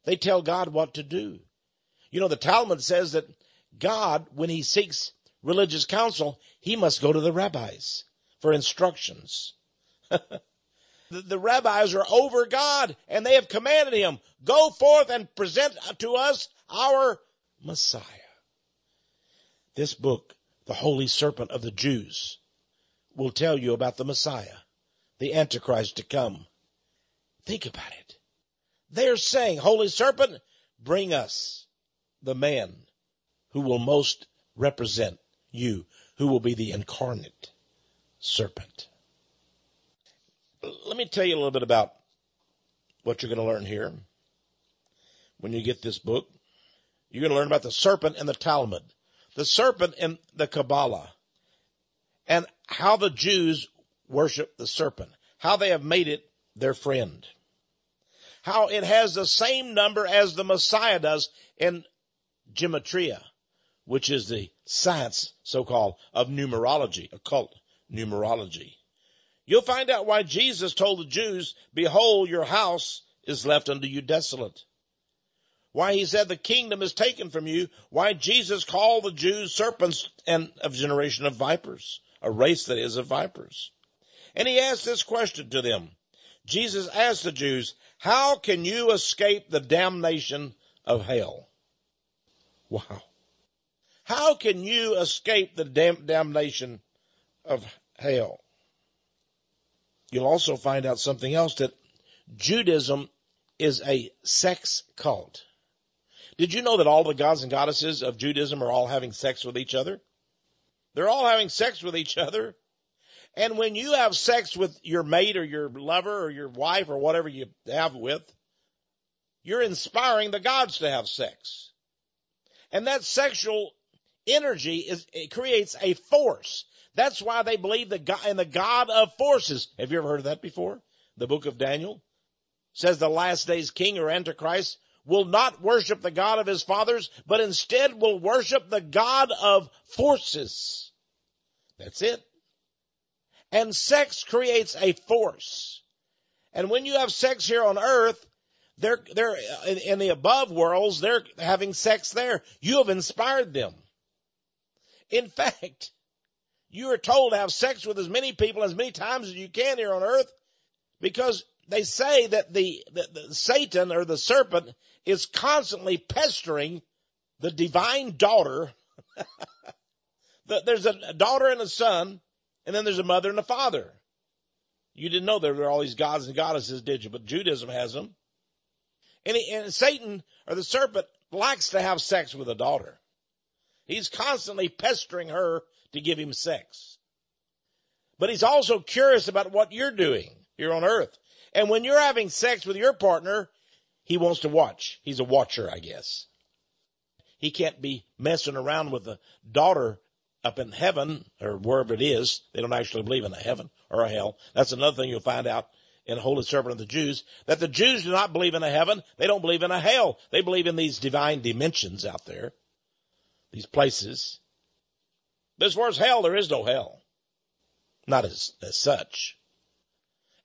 They tell God what to do. You know, the Talmud says that God, when he seeks religious counsel, he must go to the rabbis for instructions. The, the rabbis are over God, and they have commanded him, go forth and present to us our Messiah. This book, The Holy Serpent of the Jews, will tell you about the Messiah, the Antichrist to come. Think about it. They're saying, Holy Serpent, bring us the man who will most represent you, who will be the incarnate serpent. Let me tell you a little bit about what you're going to learn here. When you get this book, you're going to learn about the serpent and the Talmud, the serpent and the Kabbalah, and how the Jews worship the serpent, how they have made it their friend, how it has the same number as the Messiah does in Gematria, which is the science, so-called, of numerology, occult numerology. You'll find out why Jesus told the Jews, behold, your house is left unto you desolate. Why he said the kingdom is taken from you. Why Jesus called the Jews serpents and a generation of vipers, a race that is of vipers. And he asked this question to them. Jesus asked the Jews, how can you escape the damnation of hell? Wow. How can you escape the dam- damnation of hell? You'll also find out something else, that Judaism is a sex cult. Did you know that all the gods and goddesses of Judaism are all having sex with each other? They're all having sex with each other. And when you have sex with your mate or your lover or your wife or whatever you have with, you're inspiring the gods to have sex. And that sexual energy is, it creates a force. That's why they believe the God, in the God of forces. Have you ever heard of that before? The book of Daniel says the last day's king or Antichrist will not worship the God of his fathers, but instead will worship the God of forces. That's it. And sex creates a force. And when you have sex here on earth, they're, they're in, in the above worlds, they're having sex there. You have inspired them. In fact, you are told to have sex with as many people as many times as you can here on earth, because they say that the, the, the Satan or the serpent is constantly pestering the divine daughter. There's a daughter and a son, and then there's a mother and a father. You didn't know there were all these gods and goddesses, did you? But Judaism has them. And, he, and Satan, or the serpent, likes to have sex with a daughter. He's constantly pestering her to give him sex. But he's also curious about what you're doing here on earth. And when you're having sex with your partner, he wants to watch. He's a watcher, I guess. He can't be messing around with a daughter up in heaven, or wherever it is. They don't actually believe in a heaven or a hell. That's another thing you'll find out in Holy Serpent of the Jews, that the Jews do not believe in a heaven. They don't believe in a hell. They believe in these divine dimensions out there, these places. But as far as hell, there is no hell, not as, as such.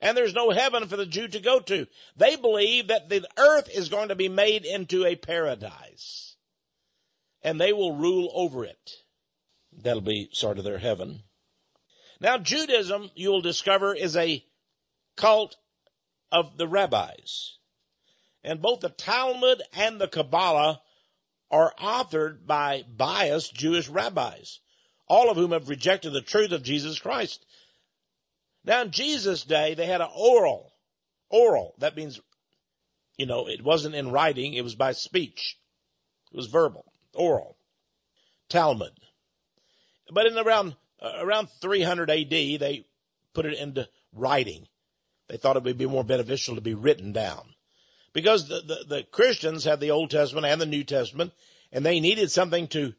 And there's no heaven for the Jew to go to. They believe that the earth is going to be made into a paradise, and they will rule over it. That'll be sort of their heaven. Now, Judaism, you'll discover, is a cult of the rabbis. And both the Talmud and the Kabbalah are authored by biased Jewish rabbis, all of whom have rejected the truth of Jesus Christ. Now, in Jesus' day, they had an oral. Oral, that means, you know, it wasn't in writing. It was by speech. It was verbal, oral, Talmud. But in around uh, around three hundred A D, they put it into writing. They thought it would be more beneficial to be written down, because the, the, the Christians had the Old Testament and the New Testament, and they needed something to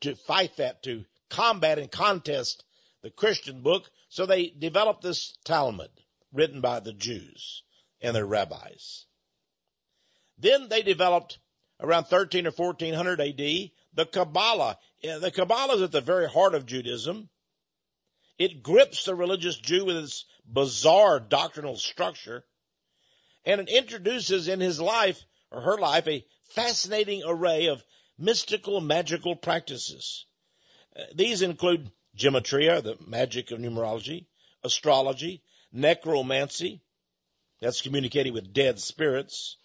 to fight that, to combat and contest the Christian book. So they developed this Talmud written by the Jews and their rabbis. Then they developed around thirteen or fourteen hundred A D the Kabbalah. The Kabbalah is at the very heart of Judaism. It grips the religious Jew with its bizarre doctrinal structure, and it introduces in his life or her life a fascinating array of mystical, magical practices. These include Gematria, the magic of numerology, astrology, necromancy, that's communicating with dead spirits.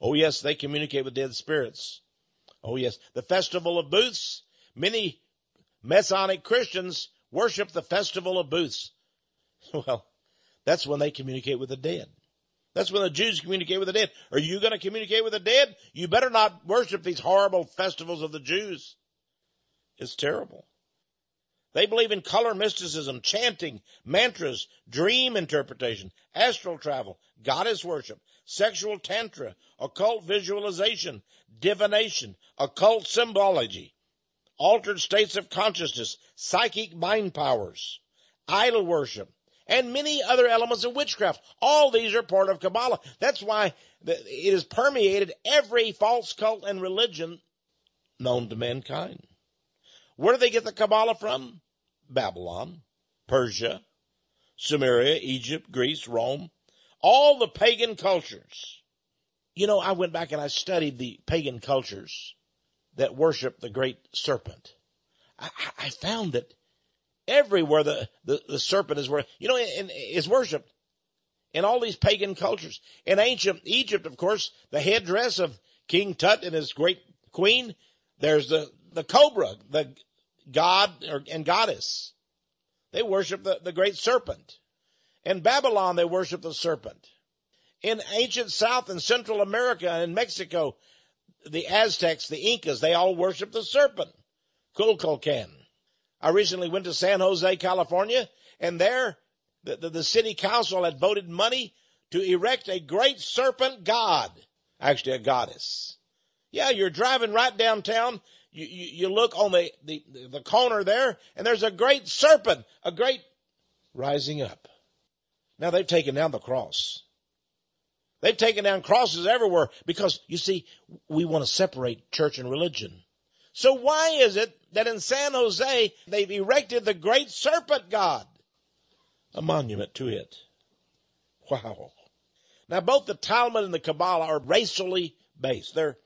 Oh, yes, they communicate with dead spirits. Oh, yes, the Festival of Booths. Many Masonic Christians worship the Festival of Booths. Well, that's when they communicate with the dead. That's when the Jews communicate with the dead. Are you going to communicate with the dead? You better not worship these horrible festivals of the Jews. It's terrible. They believe in color mysticism, chanting, mantras, dream interpretation, astral travel, goddess worship, sexual tantra, occult visualization, divination, occult symbology, altered states of consciousness, psychic mind powers, idol worship, and many other elements of witchcraft. All these are part of Kabbalah. That's why it has permeated every false cult and religion known to mankind. Where do they get the Kabbalah from? Babylon, Persia, Sumeria, Egypt, Greece, Rome, all the pagan cultures. You know, I went back and I studied the pagan cultures that worship the great serpent. I, I found that everywhere the, the, the serpent is worshipped, you know, in, in, is worshipped in all these pagan cultures. In ancient Egypt, of course, the headdress of King Tut and his great queen, there's the, the cobra, the god or, and goddess. They worship the, the great serpent. In Babylon, they worship the serpent. In ancient South and Central America and Mexico, the Aztecs, the Incas, they all worship the serpent, Kukulcan. I recently went to San Jose, California, and there the, the, the city council had voted money to erect a great serpent god, actually a goddess. Yeah, you're driving right downtown. You, you, you look on the, the, the corner there, and there's a great serpent, a great rising up. Now, they've taken down the cross. They've taken down crosses everywhere because, you see, we want to separate church and religion. So why is it that in San Jose they've erected the great serpent god, a monument to it? Wow. Now, both the Talmud and the Kabbalah are racially based. They're,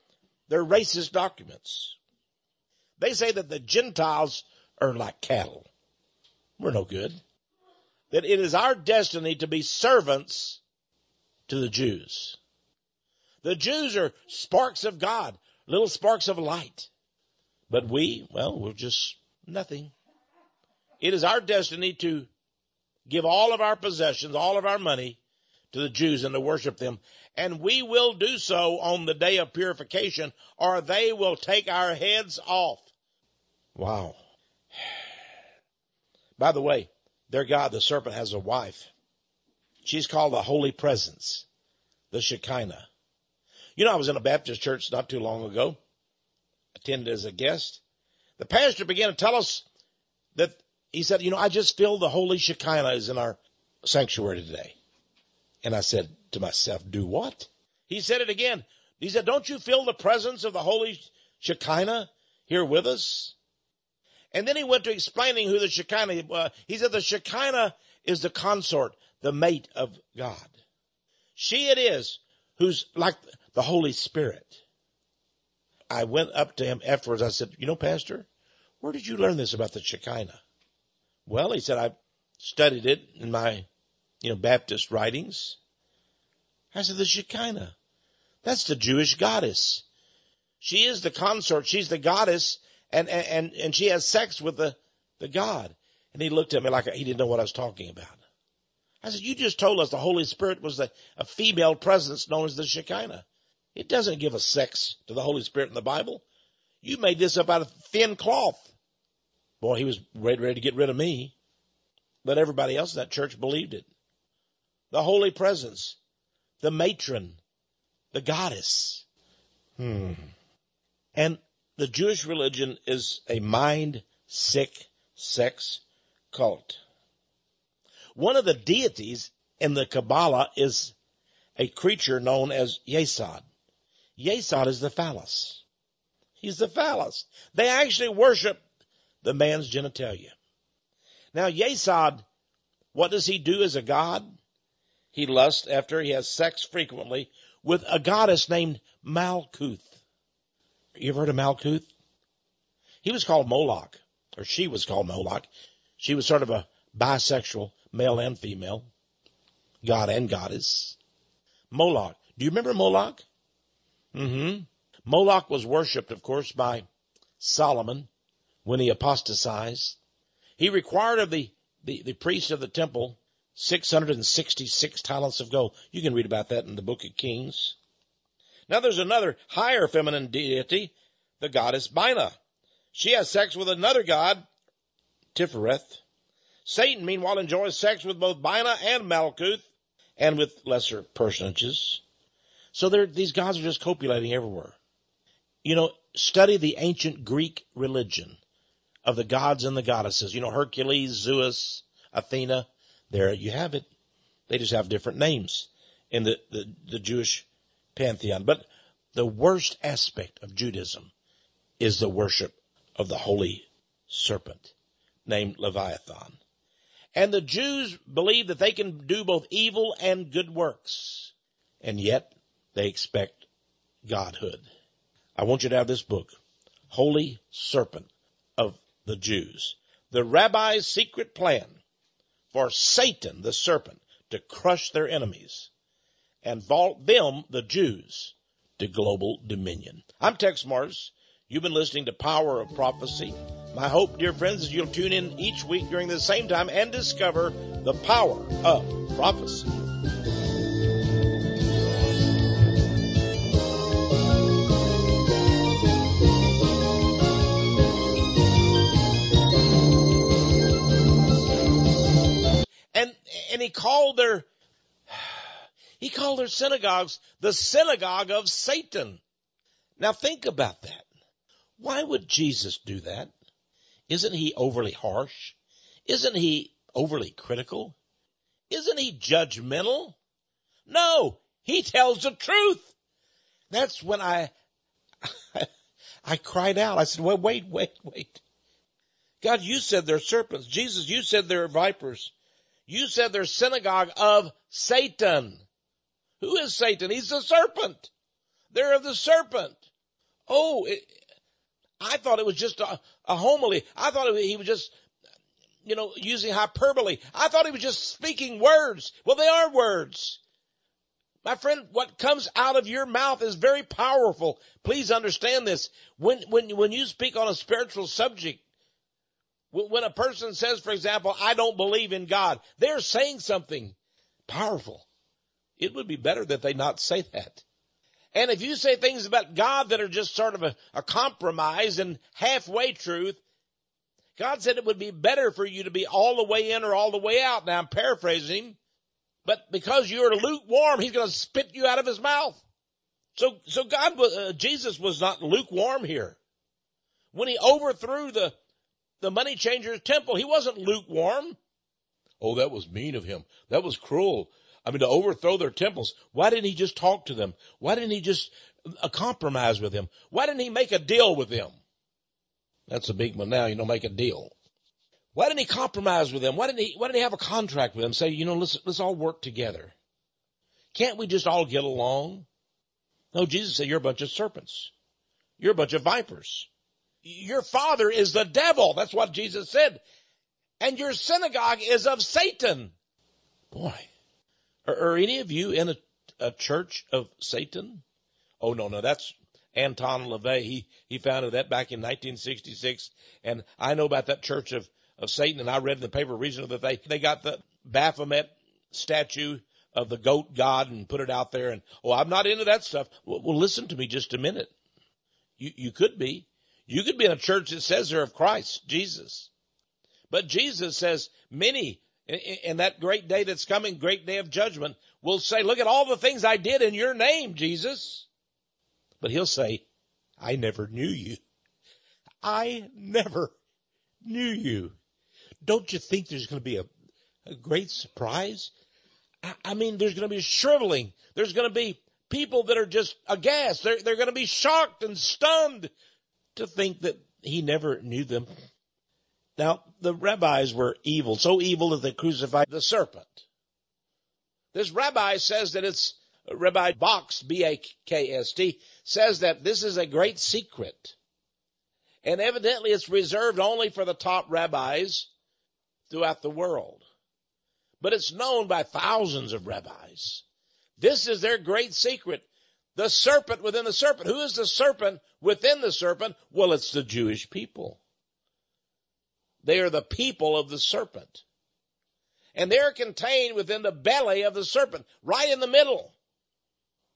they're racist documents. They say that the Gentiles are like cattle. We're no good. That it is our destiny to be servants to the Jews. The Jews are sparks of God, little sparks of light. But we, well, we're just nothing. It is our destiny to give all of our possessions, all of our money to the Jews and to worship them. And we will do so on the day of purification, or they will take our heads off. Wow. By the way, their god, the serpent, has a wife. She's called the Holy Presence, the Shekinah. You know, I was in a Baptist church not too long ago, attended as a guest. The pastor began to tell us that, he said, you know, I just feel the Holy Shekinah is in our sanctuary today. And I said to myself, do what? He said it again. He said, don't you feel the presence of the Holy Shekinah here with us? And then he went to explaining who the Shekinah, uh, he said the Shekinah is the consort, the mate of God. She it is who's like the Holy Spirit. I went up to him afterwards. I said, you know, Pastor, where did you learn this about the Shekinah? Well, he said, I studied it in my, you know, Baptist writings. I said, the Shekinah, that's the Jewish goddess. She is the consort. She's the goddess, and, and, and she has sex with the, the God. And he looked at me like he didn't know what I was talking about. I said, you just told us the Holy Spirit was a, a female presence known as the Shekinah. It doesn't give a sex to the Holy Spirit in the Bible. You made this up out of thin cloth. Boy, he was ready, ready to get rid of me. But everybody else in that church believed it. The Holy Presence, the matron, the goddess. Hmm. And the Jewish religion is a mind-sick sex cult. One of the deities in the Kabbalah is a creature known as Yesod. Yesod is the phallus. He's the phallus. They actually worship the man's genitalia. Now, Yesod, what does he do as a god? He lusts after, he has sex frequently with a goddess named Malkuth. You ever heard of Malkuth? He was called Moloch, or she was called Moloch. She was sort of a bisexual, male and female, god and goddess. Moloch. Do you remember Moloch? Mm-hmm. Moloch was worshipped, of course, by Solomon when he apostatized. He required of the, the, the priest of the temple six hundred sixty-six talents of gold. You can read about that in the book of Kings. Now there's another higher feminine deity, the goddess Bina. She has sex with another god, Tifereth. Satan, meanwhile, enjoys sex with both Bina and Malkuth and with lesser personages. So these gods are just copulating everywhere. You know, study the ancient Greek religion of the gods and the goddesses. You know, Hercules, Zeus, Athena. There you have it. They just have different names in the, the, the Jewish pantheon. But the worst aspect of Judaism is the worship of the holy serpent named Leviathan. And the Jews believe that they can do both evil and good works. And yet they expect godhood. I want you to have this book, Holy Serpent of the Jews, the Rabbi's Secret Plan for Satan, the serpent, to crush their enemies and vault them, the Jews, to global dominion. I'm Texe Marrs. You've been listening to Power of Prophecy. My hope, dear friends, is you'll tune in each week during the same time and discover the power of prophecy. And and he called their he called their synagogues the synagogue of Satan. Now think about that. Why would Jesus do that? Isn't he overly harsh? Isn't he overly critical? Isn't he judgmental? No, he tells the truth. That's when I, I, I cried out. I said, well, wait, wait, wait. God, you said they're serpents. Jesus, you said they're vipers. You said they're synagogue of Satan. Who is Satan? He's the serpent. They're of the serpent. Oh, it, I thought it was just a, a homily. I thought it, he was just, you know, using hyperbole. I thought he was just speaking words. Well, they are words. My friend, what comes out of your mouth is very powerful. Please understand this. When, when, when you speak on a spiritual subject, when a person says, for example, I don't believe in God, they're saying something powerful. It would be better that they not say that. And if you say things about God that are just sort of a, a compromise and halfway truth, God said it would be better for you to be all the way in or all the way out. Now, I'm paraphrasing, but because you're lukewarm, he's going to spit you out of his mouth. So, so God, uh, Jesus was not lukewarm here. When he overthrew the The money changer's temple, he wasn't lukewarm. Oh, that was mean of him. That was cruel. I mean, to overthrow their temples. Why didn't he just talk to them? Why didn't he just uh, compromise with them? Why didn't he make a deal with them? That's a big one now, you know, make a deal. Why didn't he compromise with them? Why didn't he, why didn't he have a contract with them? Say, you know, let's, let's all work together. Can't we just all get along? No, Jesus said, you're a bunch of serpents. You're a bunch of vipers. Your father is the devil. That's what Jesus said. And your synagogue is of Satan. Boy, are, are any of you in a, a church of Satan? Oh, no, no, that's Anton LaVey. He, he founded that back in nineteen sixty-six. And I know about that church of, of Satan. And I read in the paper recently that they, they got the Baphomet statue of the goat god and put it out there. And, oh, I'm not into that stuff. Well, well listen to me just a minute. You, you could be. You could be in a church that says they're of Christ, Jesus. But Jesus says many in that great day that's coming, great day of judgment, will say, look at all the things I did in your name, Jesus. But he'll say, I never knew you. I never knew you. Don't you think there's going to be a, a great surprise? I, I mean, there's going to be shriveling. There's going to be people that are just aghast. They're, they're going to be shocked and stunned to think that he never knew them. Now, the rabbis were evil, so evil that they crucified the serpent. This rabbi says that it's, Rabbi Bakst, B A K S T, says that this is a great secret. And evidently it's reserved only for the top rabbis throughout the world. But it's known by thousands of rabbis. This is their great secret. The serpent within the serpent. Who is the serpent within the serpent? Well, it's the Jewish people. They are the people of the serpent. And they are contained within the belly of the serpent, right in the middle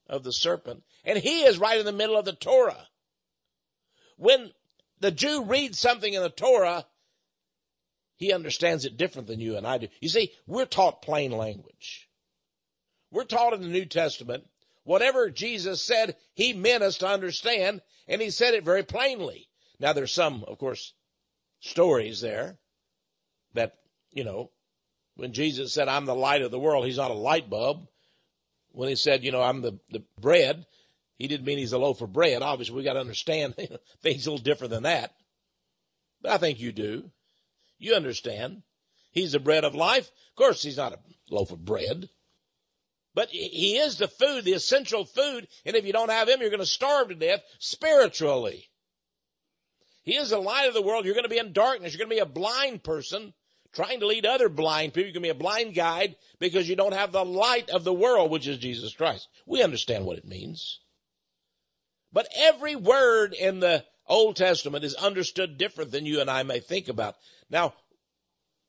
of the serpent. And he is right in the middle of the Torah. When the Jew reads something in the Torah, he understands it different than you and I do. You see, we're taught plain language. We're taught in the New Testament whatever Jesus said, he meant us to understand, and he said it very plainly. Now, there's some, of course, stories there that, you know, when Jesus said, I'm the light of the world, he's not a light bulb. When he said, you know, I'm the, the bread, he didn't mean he's a loaf of bread. Obviously, we got to understand you know, things a little different than that. But I think you do. You understand. He's the bread of life. Of course, he's not a loaf of bread. But he is the food, the essential food, and if you don't have him, you're going to starve to death spiritually. He is the light of the world. You're going to be in darkness. You're going to be a blind person trying to lead other blind people. You're going to be a blind guide because you don't have the light of the world, which is Jesus Christ. We understand what it means. But every word in the Old Testament is understood different than you and I may think about. Now,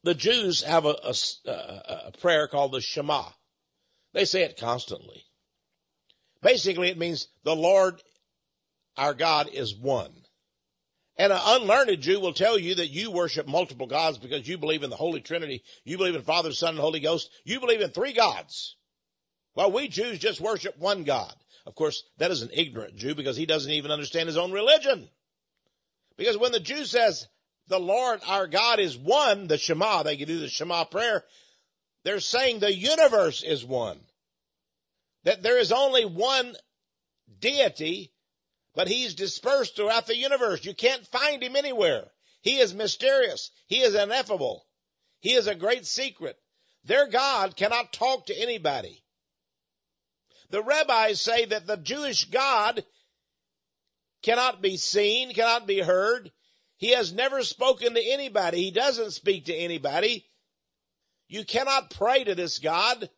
the Jews have a, a, a prayer called the Shema. They say it constantly. Basically, it means the Lord, our God, is one. And an unlearned Jew will tell you that you worship multiple gods because you believe in the Holy Trinity. You believe in Father, Son, and Holy Ghost. You believe in three gods. Well, we Jews just worship one God. Of course, that is an ignorant Jew because he doesn't even understand his own religion. Because when the Jew says, the Lord, our God, is one, the Shema, they can do the Shema prayer, they're saying the universe is one, that there is only one deity, but he's dispersed throughout the universe. You can't find him anywhere. He is mysterious. He is ineffable. He is a great secret. Their God cannot talk to anybody. The rabbis say that the Jewish God cannot be seen, cannot be heard. He has never spoken to anybody. He doesn't speak to anybody. You cannot pray to this God.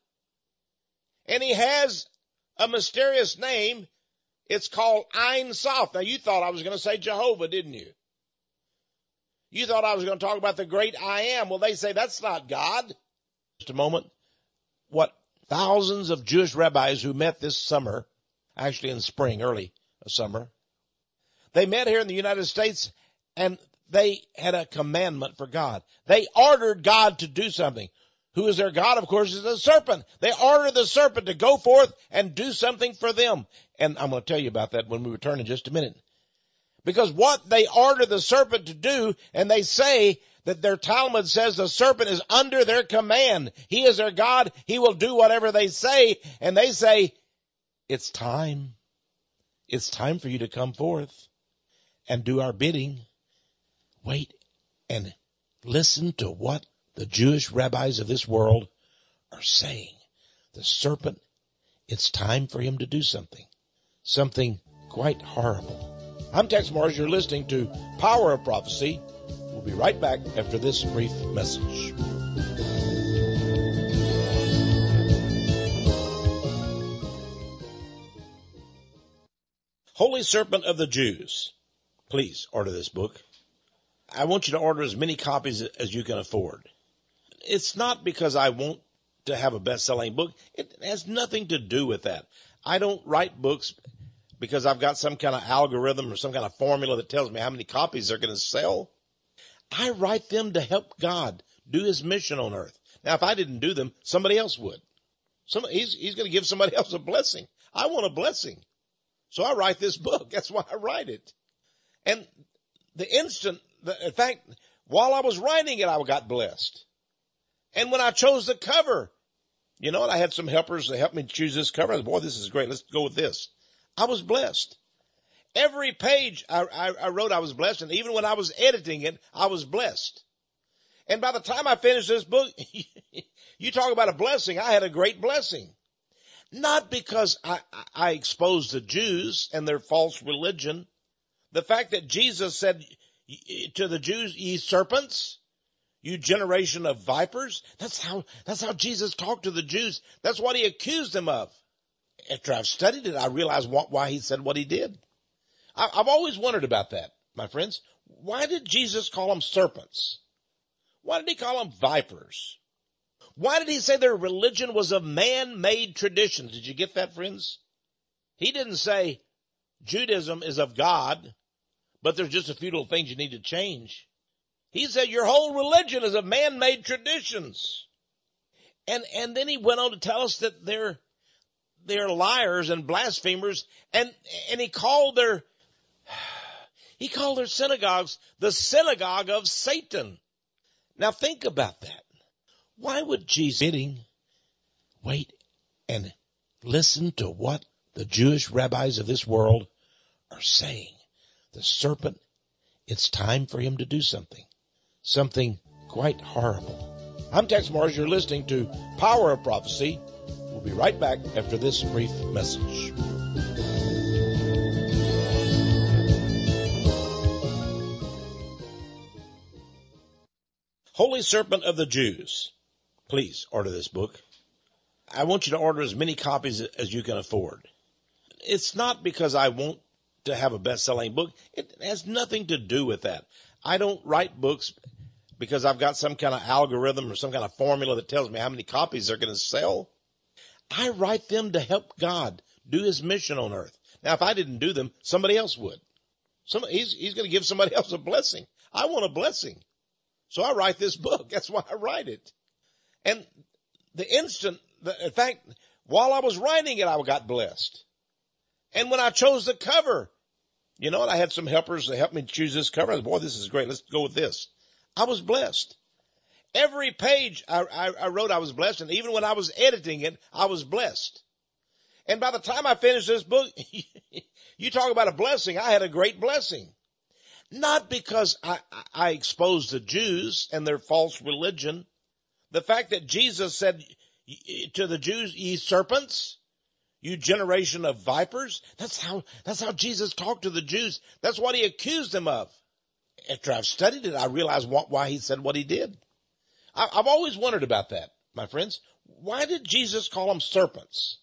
And he has a mysterious name. It's called Ein Sof. Now, you thought I was going to say Jehovah, didn't you? You thought I was going to talk about the great I Am. Well, they say that's not God. Just a moment. What thousands of Jewish rabbis who met this summer, actually in spring, early summer, they met here in the United States, and they had a commandment for God. They ordered God to do something. Who is their God? Of course, is the serpent. They ordered the serpent to go forth and do something for them. And I'm going to tell you about that when we return in just a minute. Because what they order the serpent to do, and they say that their Talmud says the serpent is under their command. He is their God. He will do whatever they say. And they say, it's time. It's time for you to come forth and do our bidding. Wait and listen to what the Jewish rabbis of this world are saying. The serpent, it's time for him to do something, something quite horrible. I'm Texe Marrs. You're listening to Power of Prophecy. We'll be right back after this brief message. Holy Serpent of the Jews. Please order this book. I want you to order as many copies as you can afford. It's not because I want to have a best-selling book. It has nothing to do with that. I don't write books because I've got some kind of algorithm or some kind of formula that tells me how many copies they're going to sell. I write them to help God do his mission on earth. Now, if I didn't do them, somebody else would. Some, he's, he's going to give somebody else a blessing. I want a blessing. So I write this book. That's why I write it. And the instant, the, in fact, while I was writing it, I got blessed. And when I chose the cover, you know, and I had some helpers that helped me choose this cover. I said, boy, this is great. Let's go with this. I was blessed. Every page I, I, I wrote, I was blessed. And even when I was editing it, I was blessed. And by the time I finished this book, you talk about a blessing. I had a great blessing. Not because I, I exposed the Jews and their false religion. The fact that Jesus said to the Jews, ye serpents, you generation of vipers. That's how, that's how Jesus talked to the Jews. That's what he accused them of. After I've studied it, I realized what, why he said what he did. I, I've always wondered about that, my friends. Why did Jesus call them serpents? Why did he call them vipers? Why did he say their religion was a man-made tradition? Did you get that, friends? He didn't say Judaism is of God, but there's just a few little things you need to change. He said, your whole religion is of man-made traditions. And, and then he went on to tell us that they're, they're liars and blasphemers. And, and he called their, he called their synagogues the synagogue of Satan. Now think about that. Why would Jesus bidding? Wait and listen to what the Jewish rabbis of this world are saying. The serpent, it's time for him to do something. Something quite horrible. I'm Texe Marrs. You're listening to Power of Prophecy. We'll be right back after this brief message. Holy Serpent of the Jews. Please order this book. I want you to order as many copies as you can afford. It's not because I want to have a best-selling book. It has nothing to do with that. I don't write books because I've got some kind of algorithm or some kind of formula that tells me how many copies they're going to sell. I write them to help God do his mission on earth. Now, if I didn't do them, somebody else would. Some, he's he's going to give somebody else a blessing. I want a blessing. So I write this book. That's why I write it. And the instant, the, in fact, while I was writing it, I got blessed. And when I chose the cover, you know, and I had some helpers that helped me choose this cover. I said, boy, this is great. Let's go with this. I was blessed. Every page I, I, I wrote, I was blessed. And even when I was editing it, I was blessed. And by the time I finished this book, you talk about a blessing. I had a great blessing. Not because I, I exposed the Jews and their false religion. The fact that Jesus said to the Jews, ye serpents, you generation of vipers. That's how, that's how Jesus talked to the Jews. That's what he accused them of. After I've studied it, I realize what, why he said what he did. I, I've always wondered about that, my friends. Why did Jesus call them serpents?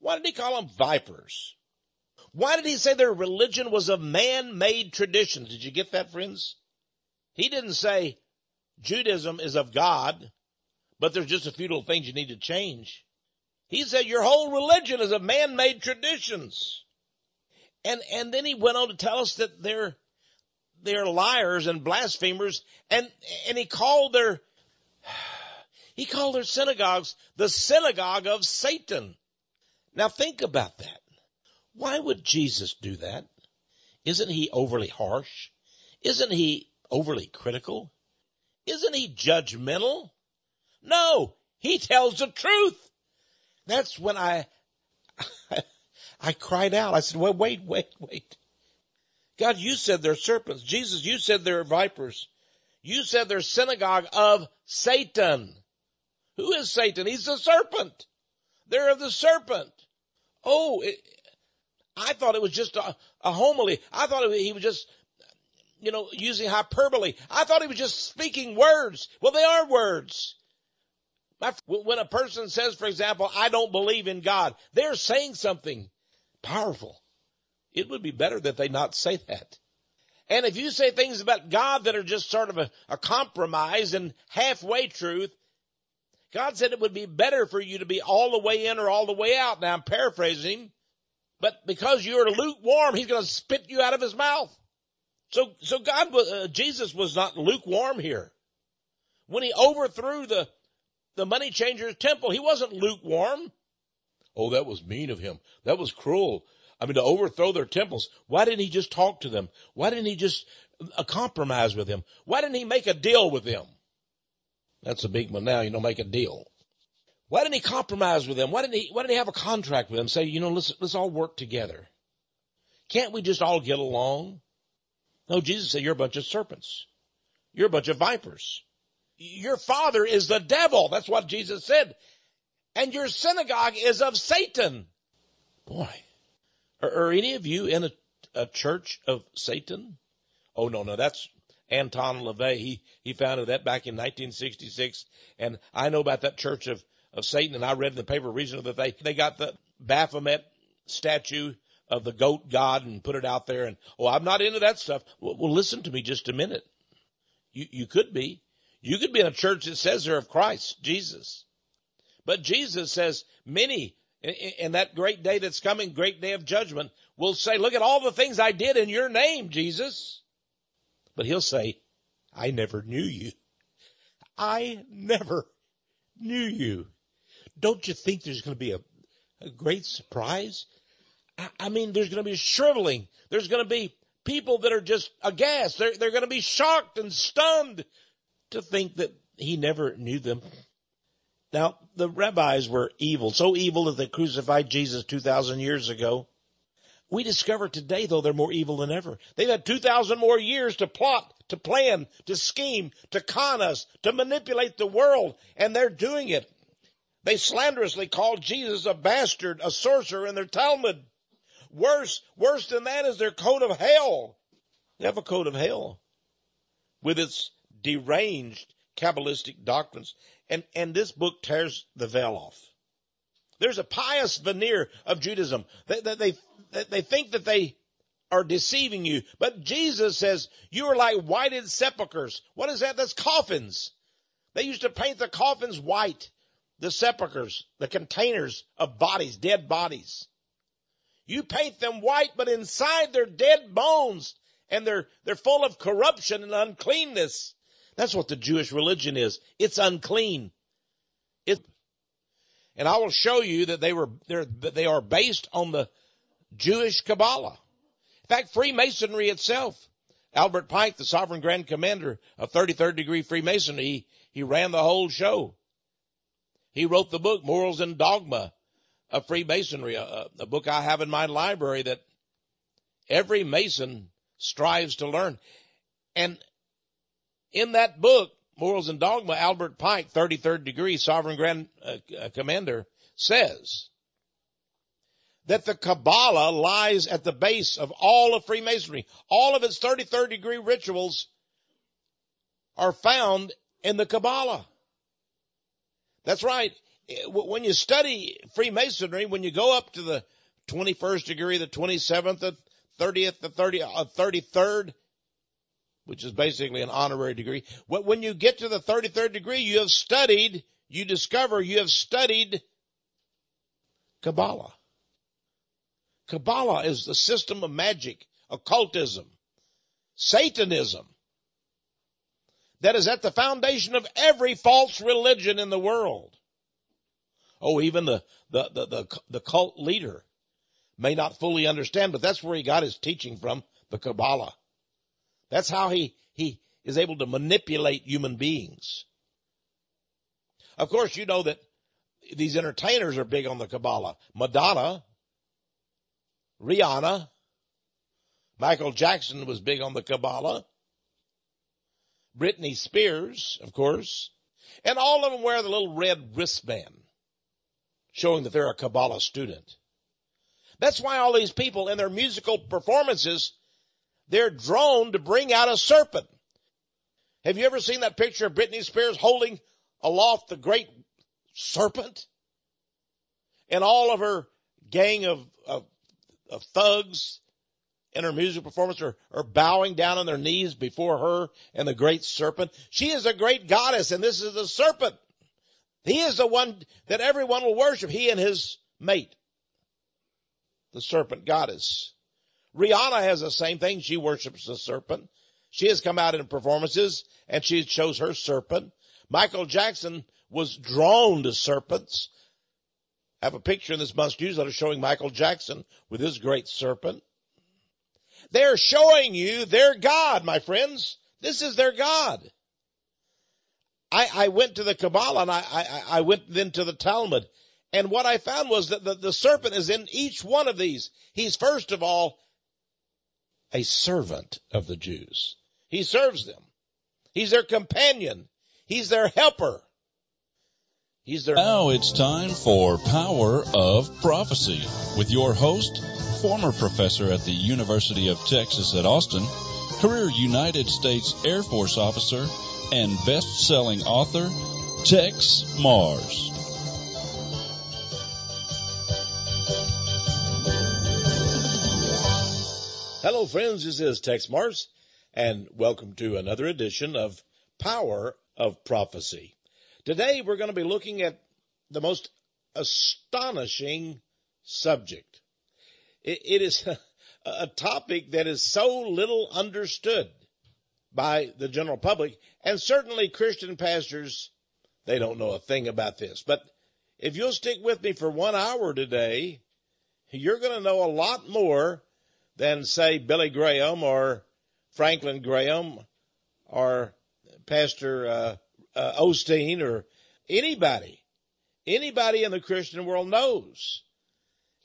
Why did he call them vipers? Why did he say their religion was a man-made tradition? Did you get that, friends? He didn't say Judaism is of God, but there's just a few little things you need to change. He said your whole religion is of man-made traditions. And and then he went on to tell us that they're they're liars and blasphemers, and and he called their he called their synagogues the synagogue of Satan. Now think about that. Why would Jesus do that? Isn't he overly harsh? Isn't he overly critical? Isn't he judgmental? No, he tells the truth. That's when I, I, I cried out. I said, well, wait, wait, wait. God, you said they're serpents. Jesus, you said they're vipers. You said they're synagogue of Satan. Who is Satan? He's the serpent. They're of the serpent. Oh, it, I thought it was just a, a homily. I thought it, he was just, you know, using hyperbole. I thought he was just speaking words. Well, they are words. My, when a person says, for example, I don't believe in God, they're saying something powerful. It would be better that they not say that. And if you say things about God that are just sort of a, a compromise and halfway truth, God said it would be better for you to be all the way in or all the way out. Now, I'm paraphrasing him. But because you're lukewarm, he's going to spit you out of his mouth. So, so God, uh, Jesus was not lukewarm here. When he overthrew the, the money changer's temple, he wasn't lukewarm. Oh, that was mean of him. That was cruel. I mean, to overthrow their temples. Why didn't he just talk to them? Why didn't he just uh, compromise with them? Why didn't he make a deal with them? That's a big one now, you know, make a deal. Why didn't he compromise with them? Why didn't he, why didn't he have a contract with them? Say, you know, let's, let's all work together. Can't we just all get along? No, Jesus said, you're a bunch of serpents. You're a bunch of vipers. Your father is the devil. That's what Jesus said. And your synagogue is of Satan. Boy, are, are any of you in a, a church of Satan? Oh, no, no, that's Anton LaVey. He, he founded that back in nineteen sixty-six. And I know about that church of of Satan, and I read in the paper recently that they, they got the Baphomet statue of the goat god and put it out there, and, oh, I'm not into that stuff. Well, well listen to me just a minute. You, you could be. You could be in a church that says they're of Christ, Jesus. But Jesus says many, in, in that great day that's coming, great day of judgment, will say, look at all the things I did in your name, Jesus. But he'll say, I never knew you. I never knew you. Don't you think there's going to be a, a great surprise? I, I mean, there's going to be shriveling. There's going to be people that are just aghast. They're, they're going to be shocked and stunned to think that he never knew them. Now, the rabbis were evil, so evil that they crucified Jesus two thousand years ago. We discover today, though, they're more evil than ever. They've had two thousand more years to plot, to plan, to scheme, to con us, to manipulate the world, and they're doing it. They slanderously called Jesus a bastard, a sorcerer in their Talmud. Worse, worse than that is their code of hell. They have a code of hell with its deranged Kabbalistic doctrines. And, and this book tears the veil off. There's a pious veneer of Judaism. They, they, they, they think that they are deceiving you. But Jesus says, you are like whited sepulchres. What is that? That's coffins. They used to paint the coffins white. The sepulchres, the containers of bodies, dead bodies. You paint them white, but inside they're dead bones, and they're, they're full of corruption and uncleanness. That's what the Jewish religion is. It's unclean. It, and I will show you that they were, they're, they are based on the Jewish Kabbalah. In fact, Freemasonry itself. Albert Pike, the Sovereign Grand Commander of thirty-third Degree Freemasonry, he, he ran the whole show. He wrote the book, Morals and Dogma of Freemasonry, a, a book I have in my library that every Mason strives to learn. And in that book, Morals and Dogma, Albert Pike, thirty-third Degree Sovereign Grand uh, Commander, says that the Kabbalah lies at the base of all of Freemasonry. All of its thirty-third degree rituals are found in the Kabbalah. That's right. When you study Freemasonry, when you go up to the twenty-first degree, the twenty-seventh, the thirtieth, the thirtieth, thirty-third, which is basically an honorary degree. When you get to the thirty-third degree, you have studied, you discover you have studied Kabbalah. Kabbalah is the system of magic, occultism, Satanism, that is at the foundation of every false religion in the world. Oh, even the, the, the, the, the cult leader may not fully understand, but that's where he got his teaching from, the Kabbalah. That's how he, he is able to manipulate human beings. Of course, you know that these entertainers are big on the Kabbalah. Madonna, Rihanna, Michael Jackson was big on the Kabbalah. Britney Spears, of course. And all of them wear the little red wristband, showing that they're a Kabbalah student. That's why all these people in their musical performances, they're drawn to bring out a serpent. Have you ever seen that picture of Britney Spears holding aloft the great serpent? And all of her gang of, of of thugs in her music performance are, are bowing down on their knees before her and the great serpent. She is a great goddess, and this is the serpent. He is the one that everyone will worship, he and his mate, the serpent goddess. Rihanna has the same thing. She worships the serpent. She has come out in performances, and she shows her serpent. Michael Jackson was drawn to serpents. I have a picture in this month's newsletter showing Michael Jackson with his great serpent. They're showing you their God, my friends. This is their God. I, I went to the Kabbalah, and I, I, I went then to the Talmud, and what I found was that the, the serpent is in each one of these. He's, first of all, a servant of the Jews. He serves them. He's their companion. He's their helper. He's their... Now it's time for Power of Prophecy with your host, former professor at the University of Texas at Austin, career United States Air Force officer, and best-selling author, Texe Marrs. Hello, friends. This is Texe Marrs, and welcome to another edition of Power of Prophecy. Today, we're going to be looking at the most astonishing subject. It, it is a, a topic that is so little understood by the general public, and certainly Christian pastors, they don't know a thing about this. But if you'll stick with me for one hour today, you're going to know a lot more than, say, Billy Graham or Franklin Graham or Pastor uh, uh, Osteen or anybody. Anybody in the Christian world knows.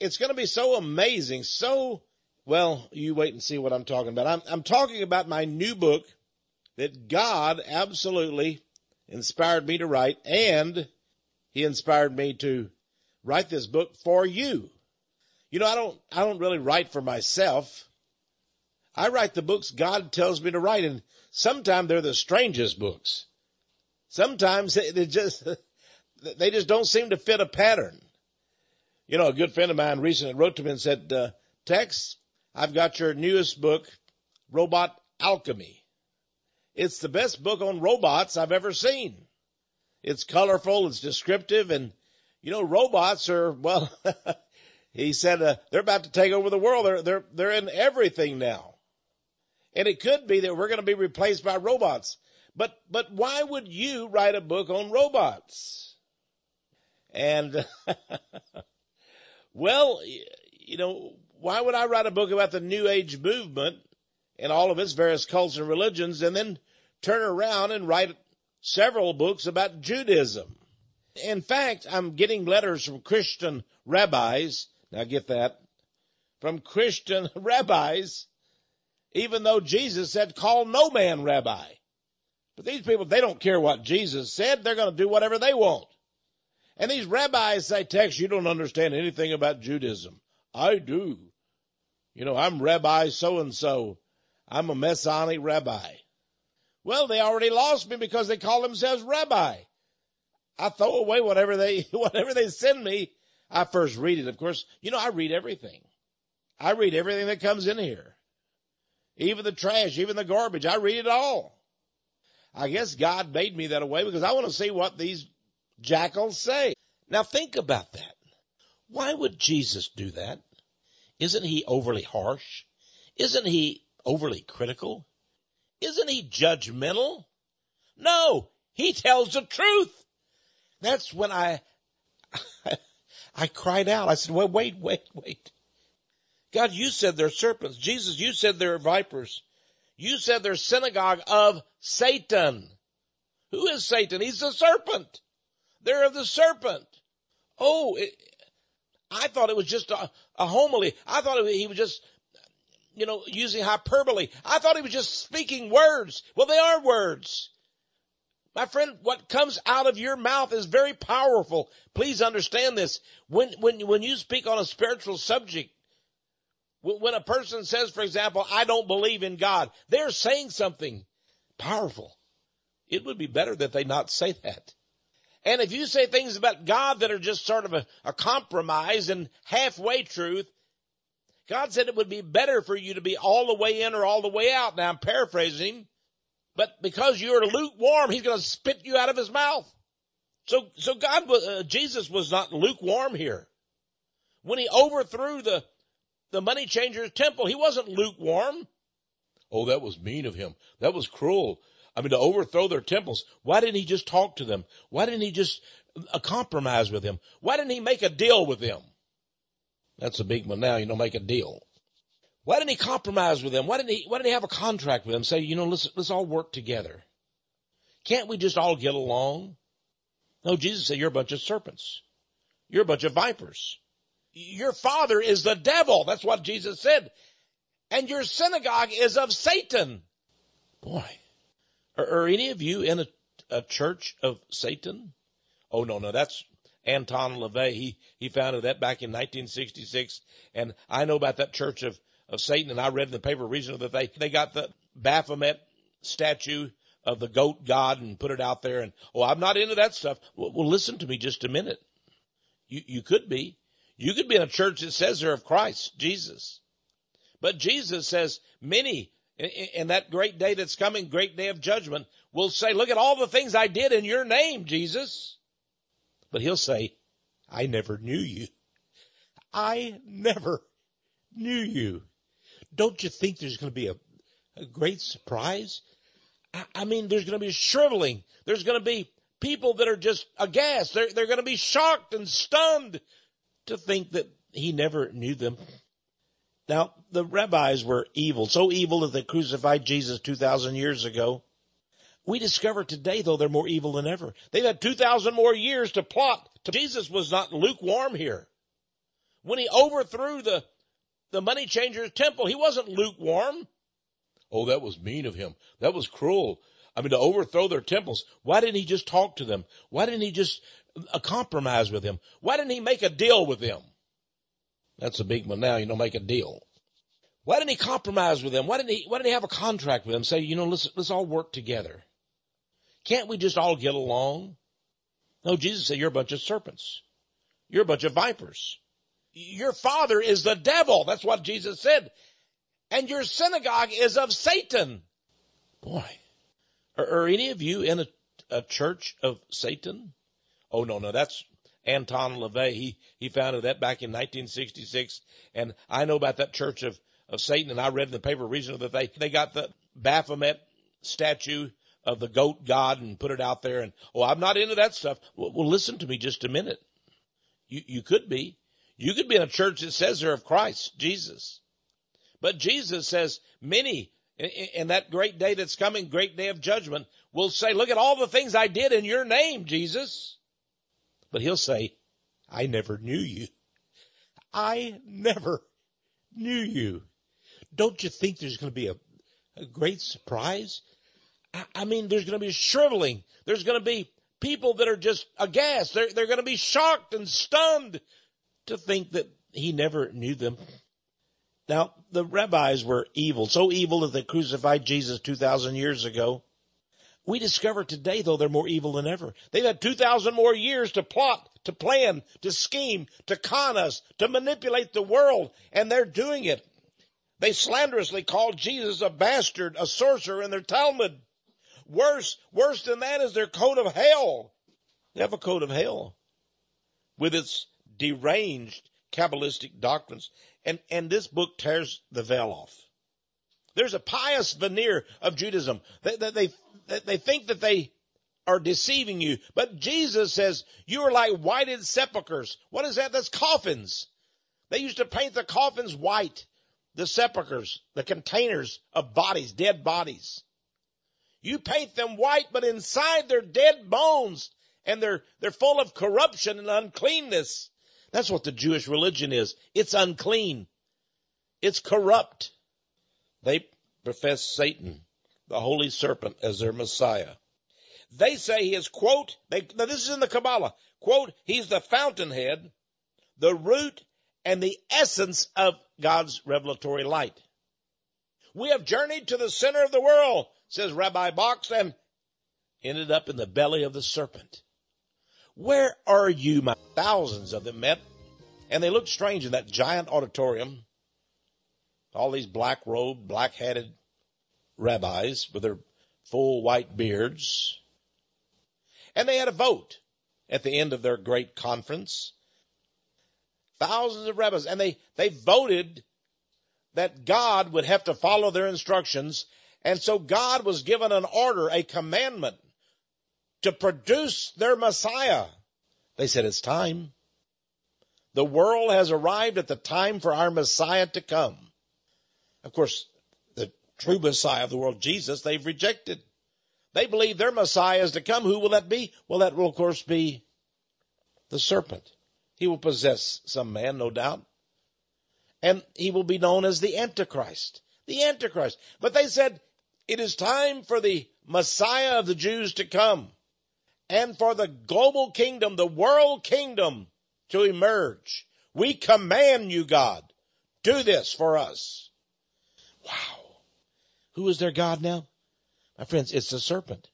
It's going to be so amazing, so, well, you wait and see what I'm talking about. I'm, I'm talking about my new book that God absolutely inspired me to write, and he inspired me to write this book for you. You know, I don't I don't really write for myself. I write the books God tells me to write, and sometimes they're the strangest books. Sometimes they just they just don't seem to fit a pattern. You know, a good friend of mine recently wrote to me and said, uh, Tex, I've got your newest book, Robot Alchemy. It's the best book on robots I've ever seen. It's colorful, it's descriptive, and, you know, robots are, well... He said uh, they're about to take over the world. They're they're they're in everything now, and it could be that we're going to be replaced by robots. But but why would you write a book on robots? And well, you know, why would I write a book about the New Age movement and all of its various cults and religions, and then turn around and write several books about Judaism? In fact, I'm getting letters from Christian rabbis. Now get that, from Christian rabbis, even though Jesus said, call no man rabbi. But these people, they don't care what Jesus said. They're going to do whatever they want. And these rabbis say, Tex, you don't understand anything about Judaism. I do. You know, I'm Rabbi so-and-so. I'm a Messianic rabbi. Well, they already lost me because they call themselves rabbi. I throw away whatever they whatever they send me. I first read it, of course. You know, I read everything. I read everything that comes in here. Even the trash, even the garbage. I read it all. I guess God made me that way because I want to see what these jackals say. Now, think about that. Why would Jesus do that? Isn't he overly harsh? Isn't he overly critical? Isn't he judgmental? No, he tells the truth. That's when I, I, I cried out. I said, well, wait, wait, wait. God, you said they're serpents. Jesus, you said they're vipers. You said they're synagogue of Satan. Who is Satan? He's the serpent. They're of the serpent. Oh, it, I thought it was just a, a homily. I thought it, he was just, you know, using hyperbole. I thought he was just speaking words. Well, they are words. My friend, what comes out of your mouth is very powerful. Please understand this. When, when, when you speak on a spiritual subject, when a person says, for example, I don't believe in God, they're saying something powerful. It would be better that they not say that. And if you say things about God that are just sort of a, a compromise and halfway truth, God said it would be better for you to be all the way in or all the way out. Now, I'm paraphrasing, but because you're lukewarm, he's going to spit you out of his mouth. So, so God, uh, Jesus was not lukewarm here. When he overthrew the, the money changer's temple, he wasn't lukewarm. Oh, that was mean of him. That was cruel. I mean, to overthrow their temples. Why didn't he just talk to them? Why didn't he just uh, compromise with them? Why didn't he make a deal with them? That's a big one now, you know, make a deal. Why didn't he compromise with them? Why didn't he, why didn't he have a contract with them? Say, you know, let's, let's all work together. Can't we just all get along? No, Jesus said, you're a bunch of serpents. You're a bunch of vipers. Your father is the devil. That's what Jesus said. And your synagogue is of Satan. Boy. Are, are any of you in a, a church of Satan? Oh, no, no, that's Anton LaVey. He, he founded that back in nineteen sixty-six. And I know about that church of, of Satan. And I read in the paper recently that they, they got the Baphomet statue of the goat god and put it out there. And, oh, I'm not into that stuff. Well, well listen to me just a minute. You, you could be. You could be in a church that says they're of Christ, Jesus. But Jesus says many in that great day that's coming, great day of judgment, will say, look at all the things I did in your name, Jesus. But he'll say, I never knew you. I never knew you. Don't you think there's going to be a, a great surprise? I, I mean, there's going to be shriveling. There's going to be people that are just aghast. They're, they're going to be shocked and stunned to think that he never knew them. Now, the rabbis were evil, so evil that they crucified Jesus two thousand years ago. We discover today, though, they're more evil than ever. They've had two thousand more years to plot. Jesus was not lukewarm here. When he overthrew the, the money changer's temple, he wasn't lukewarm. Oh, that was mean of him. That was cruel. I mean, to overthrow their temples. Why didn't he just talk to them? Why didn't he just uh, compromise with them? Why didn't he make a deal with them? That's a big one now, you know, make a deal. Why didn't he compromise with them? Why didn't he, why didn't he have a contract with them? Say, you know, let's, let's all work together. Can't we just all get along? No, Jesus said, you're a bunch of serpents. You're a bunch of vipers. Your father is the devil. That's what Jesus said. And your synagogue is of Satan. Boy, are, are any of you in a, a church of Satan? Oh, no, no, that's Anton LaVey. He, he founded that back in nineteen sixty-six. And I know about that church of, of Satan. And I read in the paper recently that they, they got the Baphomet statue of the goat god and put it out there. And, oh, I'm not into that stuff. Well, well listen to me just a minute. You, you could be. You could be in a church that says they're of Christ, Jesus. But Jesus says many in, in that great day that's coming, great day of judgment, will say, look at all the things I did in your name, Jesus. But he'll say, I never knew you. I never knew you. Don't you think there's going to be a, a great surprise? I, I mean, there's going to be shriveling. There's going to be people that are just aghast. They're, they're going to be shocked and stunned to think that He never knew them. Now, the rabbis were evil, so evil that they crucified Jesus two thousand years ago. We discover today, though, they're more evil than ever. They've had two thousand more years to plot, to plan, to scheme, to con us, to manipulate the world, and they're doing it. They slanderously called Jesus a bastard, a sorcerer in their Talmud. Worse, worse than that is their code of hell. They have a code of hell with its deranged Kabbalistic doctrines. And, and this book tears the veil off. There's a pious veneer of Judaism. They, they, they, they think that they are deceiving you. But Jesus says, you are like whited sepulchres. What is that? That's coffins. They used to paint the coffins white, the sepulchres, the containers of bodies, dead bodies. You paint them white, but inside they're dead bones, and they're, they're full of corruption and uncleanness. That's what the Jewish religion is. It's unclean. It's corrupt. They profess Satan, the Holy Serpent, as their Messiah. They say he is, quote, they, now this is in the Kabbalah, quote, he's the fountainhead, the root, and the essence of God's revelatory light. We have journeyed to the center of the world, says Rabbi Bakst, and ended up in the belly of the serpent. Where are you, my? Thousands of them met, and they looked strange in that giant auditorium. All these black-robed, black-hatted rabbis with their full white beards. And they had a vote at the end of their great conference. Thousands of rabbis, and they, they voted that God would have to follow their instructions, and so God was given an order, a commandment, to produce their Messiah. They said, it's time. The world has arrived at the time for our Messiah to come. Of course, the true Messiah of the world, Jesus, they've rejected. They believe their Messiah is to come. Who will that be? Well, that will, of course, be the serpent. He will possess some man, no doubt. And he will be known as the Antichrist. The Antichrist. But they said, it is time for the Messiah of the Jews to come, and for the global kingdom, the world kingdom, to emerge. We command you, God, do this for us. Wow. Who is their God now? My friends, it's the serpent.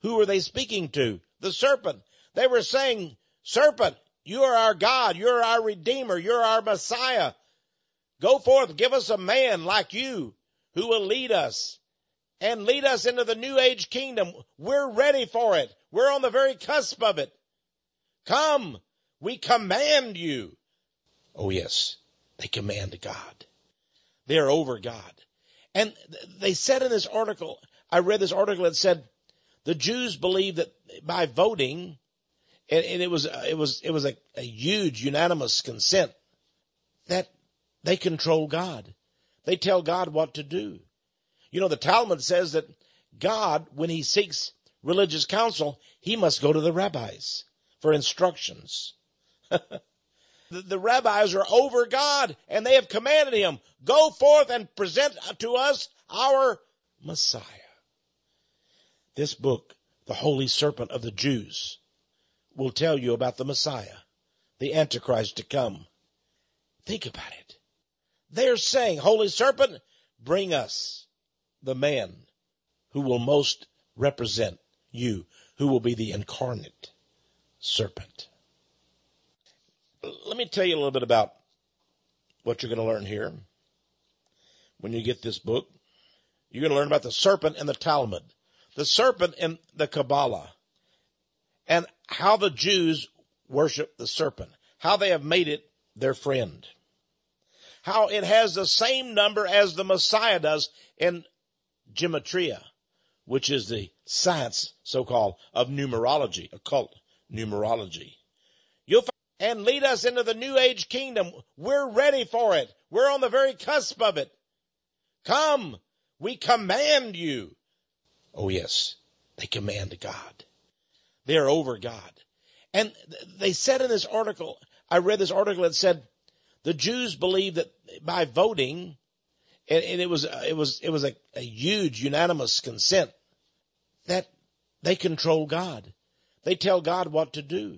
Who are they speaking to? The serpent. They were saying, serpent, you are our God. You're our Redeemer. You're our Messiah. Go forth. Give us a man like you who will lead us and lead us into the New Age kingdom. We're ready for it. We're on the very cusp of it. Come, we command you. Oh, yes, they command God. They are over God. And they said in this article, I read this article that said the Jews believe that by voting, and, and it was it was, it was a, a huge unanimous consent, that they control God. They tell God what to do. You know, the Talmud says that God, when he seeks religious counsel, he must go to the rabbis for instructions. the, the rabbis are over God, and they have commanded him, go forth and present to us our Messiah. This book, The Holy Serpent of the Jews, will tell you about the Messiah, the Antichrist to come. Think about it. They're saying, Holy Serpent, bring us the man who will most represent you, who will be the incarnate serpent. Let me tell you a little bit about what you're going to learn here. When you get this book, you're going to learn about the serpent and the Talmud, the serpent and the Kabbalah, and how the Jews worship the serpent, how they have made it their friend, how it has the same number as the Messiah does in Gematria, which is the science, so-called, of numerology, occult numerology. You'll find, and lead us into the New Age kingdom. We're ready for it. We're on the very cusp of it. Come, we command you. Oh, yes, they command God. They are over God. And they said in this article, I read this article that said the Jews believe that by voting, and, and it was it was, it was a, a huge unanimous consent, that they control God. They tell God what to do.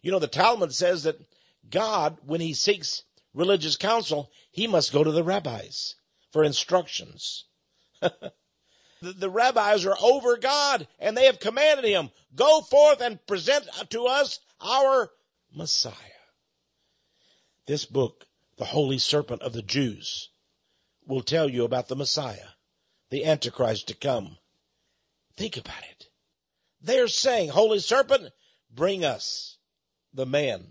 You know, the Talmud says that God, when he seeks religious council, he must go to the rabbis for instructions. the, the rabbis are over God, and they have commanded him, go forth and present to us our Messiah. This book, The Holy Serpent of the Jews, will tell you about the Messiah, the Antichrist to come. Think about it. They're saying, Holy Serpent, bring us the man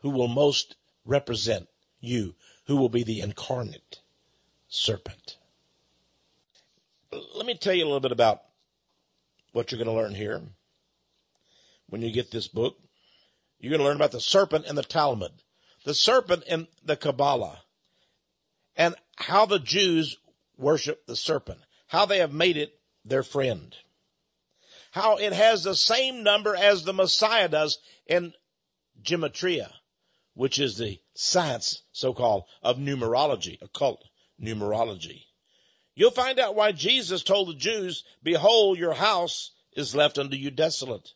who will most represent you, who will be the incarnate serpent. Let me tell you a little bit about what you're going to learn here. When you get this book, you're going to learn about the serpent in the Talmud, the serpent in the Kabbalah, and how the Jews worship the serpent, how they have made it their friend, how it has the same number as the Messiah does in Gematria, which is the science, so-called, of numerology, occult numerology. You'll find out why Jesus told the Jews, behold, your house is left unto you desolate.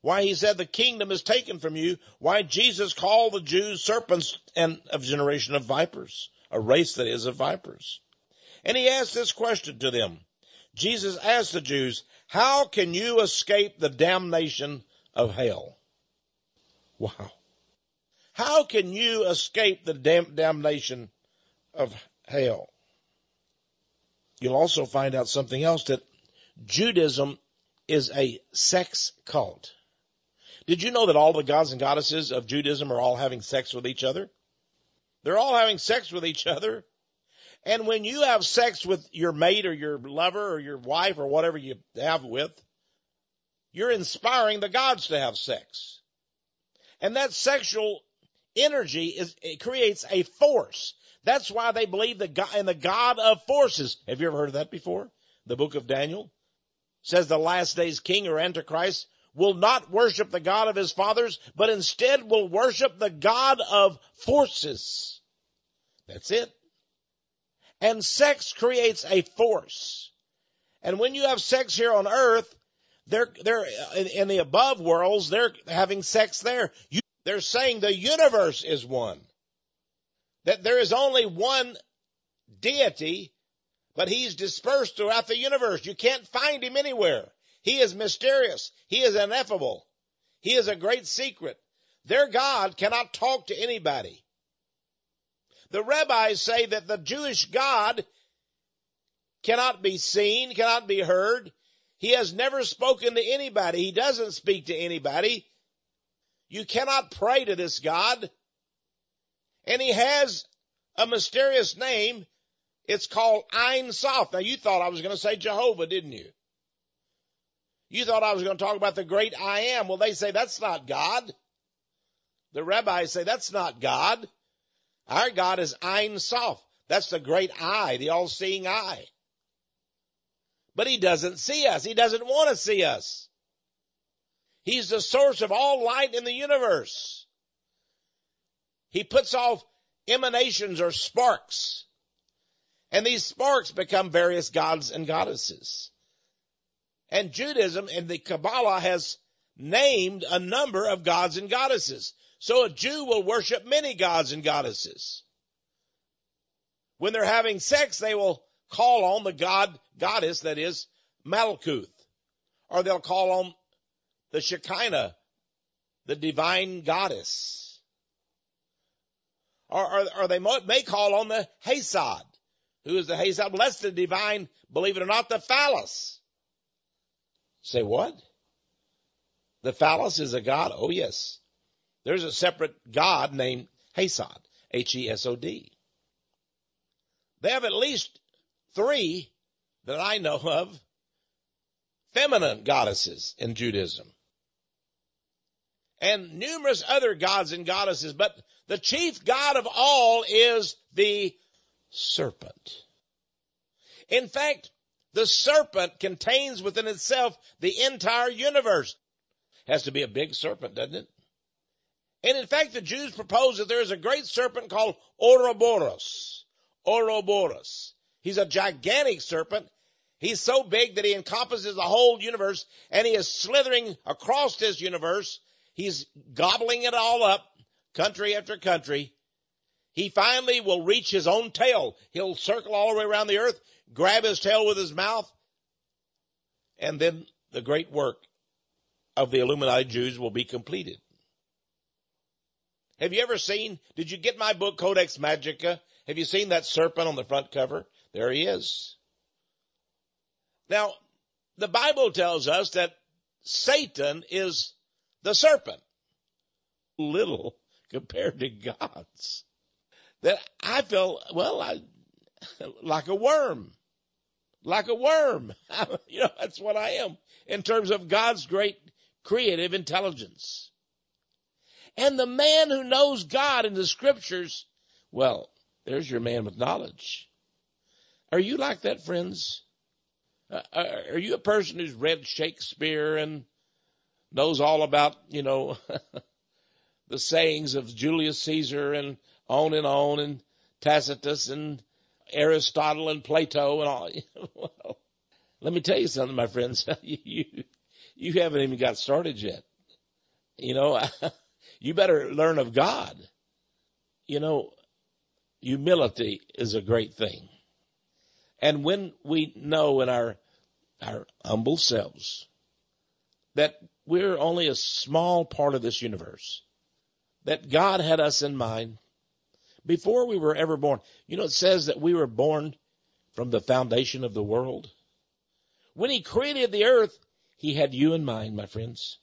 Why he said the kingdom is taken from you. Why Jesus called the Jews serpents and a generation of vipers, a race that is of vipers. And he asked this question to them. Jesus asked the Jews, how can you escape the damnation of hell? Wow. How can you escape the dam- damnation of hell? You'll also find out something else, that Judaism is a sex cult. Did you know that all the gods and goddesses of Judaism are all having sex with each other? They're all having sex with each other. And when you have sex with your mate or your lover or your wife or whatever you have with, you're inspiring the gods to have sex. And that sexual energy is, it creates a force. That's why they believe the God, in the God of forces. Have you ever heard of that before? The book of Daniel says the last day's king or Antichrist will not worship the God of his fathers, but instead will worship the God of forces. That's it. And sex creates a force. And when you have sex here on earth, they're, they're in, in the above worlds, they're having sex there. You, they're saying the universe is one. That there is only one deity, but he's dispersed throughout the universe. You can't find him anywhere. He is mysterious. He is ineffable. He is a great secret. Their God cannot talk to anybody. The rabbis say that the Jewish God cannot be seen, cannot be heard. He has never spoken to anybody. He doesn't speak to anybody. You cannot pray to this God. And he has a mysterious name. It's called Ein Sof. Now, you thought I was going to say Jehovah, didn't you? You thought I was going to talk about the great I Am. Well, they say that's not God. The rabbis say that's not God. Our God is Ein Sof. That's the great eye, the all-seeing eye. But he doesn't see us. He doesn't want to see us. He's the source of all light in the universe. He puts off emanations or sparks. And these sparks become various gods and goddesses. And Judaism and the Kabbalah has named a number of gods and goddesses. So a Jew will worship many gods and goddesses. When they're having sex, they will call on the god, goddess that is Malkuth, or they'll call on the Shekinah, the divine goddess. Or, or, or they may call on the Yesod, who is the Yesod? Well, that's the divine, believe it or not, the phallus. Say what? The phallus is a god? Oh, yes. There's a separate god named Yesod, H E S O D. They have at least three that I know of feminine goddesses in Judaism. And numerous other gods and goddesses, but the chief god of all is the serpent. In fact, the serpent contains within itself the entire universe. Has to be a big serpent, doesn't it? And in fact, the Jews propose that there is a great serpent called Ouroboros. Ouroboros. He's a gigantic serpent. He's so big that he encompasses the whole universe, and he is slithering across this universe. He's gobbling it all up, country after country, He finally will reach his own tail. He'll circle all the way around the earth, grab his tail with his mouth, and then the great work of the Illuminati Jews will be completed. Have you ever seen, did you get my book, Codex Magica? Have you seen that serpent on the front cover? There he is. Now, the Bible tells us that Satan is the serpent. Little compared to God's. That I feel, well, I, like a worm. Like a worm. You know, that's what I am in terms of God's great creative intelligence. And the man who knows God in the scriptures, well, there's your man with knowledge. Are you like that, friends? Uh, are you a person who's read Shakespeare and knows all about, you know, the sayings of Julius Caesar and on and on and Tacitus and Aristotle and Plato and all? Well, let me tell you something, my friends. you, you haven't even got started yet. You know, you better learn of God. You know, humility is a great thing. And when we know in our, our humble selves that we're only a small part of this universe, that God had us in mind before we were ever born. You know, it says that we were born from the foundation of the world. When he created the earth, he had you in mind, my friends.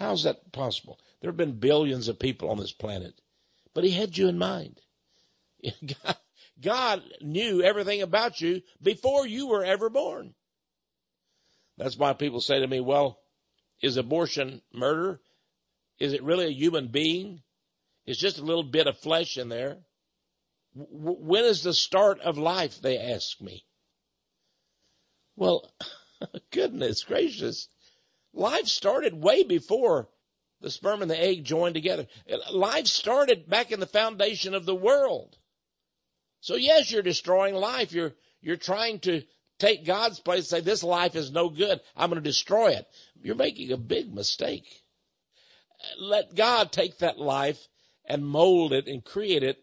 How is that possible? There have been billions of people on this planet, but he had you in mind. God, God knew everything about you before you were ever born. That's why people say to me, well, is abortion murder? Is it really a human being? It's just a little bit of flesh in there. W- when is the start of life, they ask me. Well, goodness gracious, life started way before the sperm and the egg joined together. Life started back in the foundation of the world. So yes, you're destroying life. You're, you're trying to take God's place and say, this life is no good. I'm going to destroy it. You're making a big mistake. Let God take that life and mold it and create it.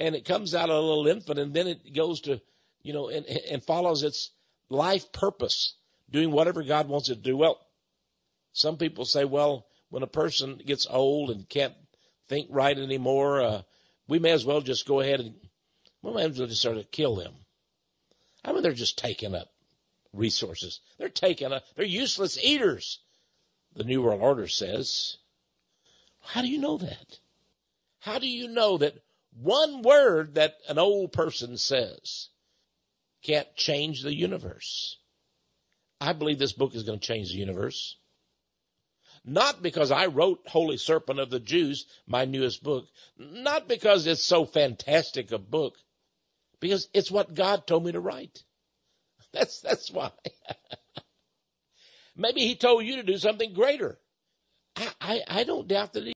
And it comes out of a little infant and then it goes to, you know, and, and follows its life purpose, doing whatever God wants it to do. Well, some people say, well, when a person gets old and can't think right anymore, uh, we may as well just go ahead and Well, I'm just sort of kill them. I mean, they're just taking up resources. They're taking up, they're useless eaters, the New World Order says. How do you know that? How do you know that one word that an old person says can't change the universe? I believe this book is going to change the universe. Not because I wrote Holy Serpent of the Jews, my newest book. Not because it's so fantastic a book. Because it's what God told me to write. That's that's why. Maybe he told you to do something greater. I, I, I don't doubt that he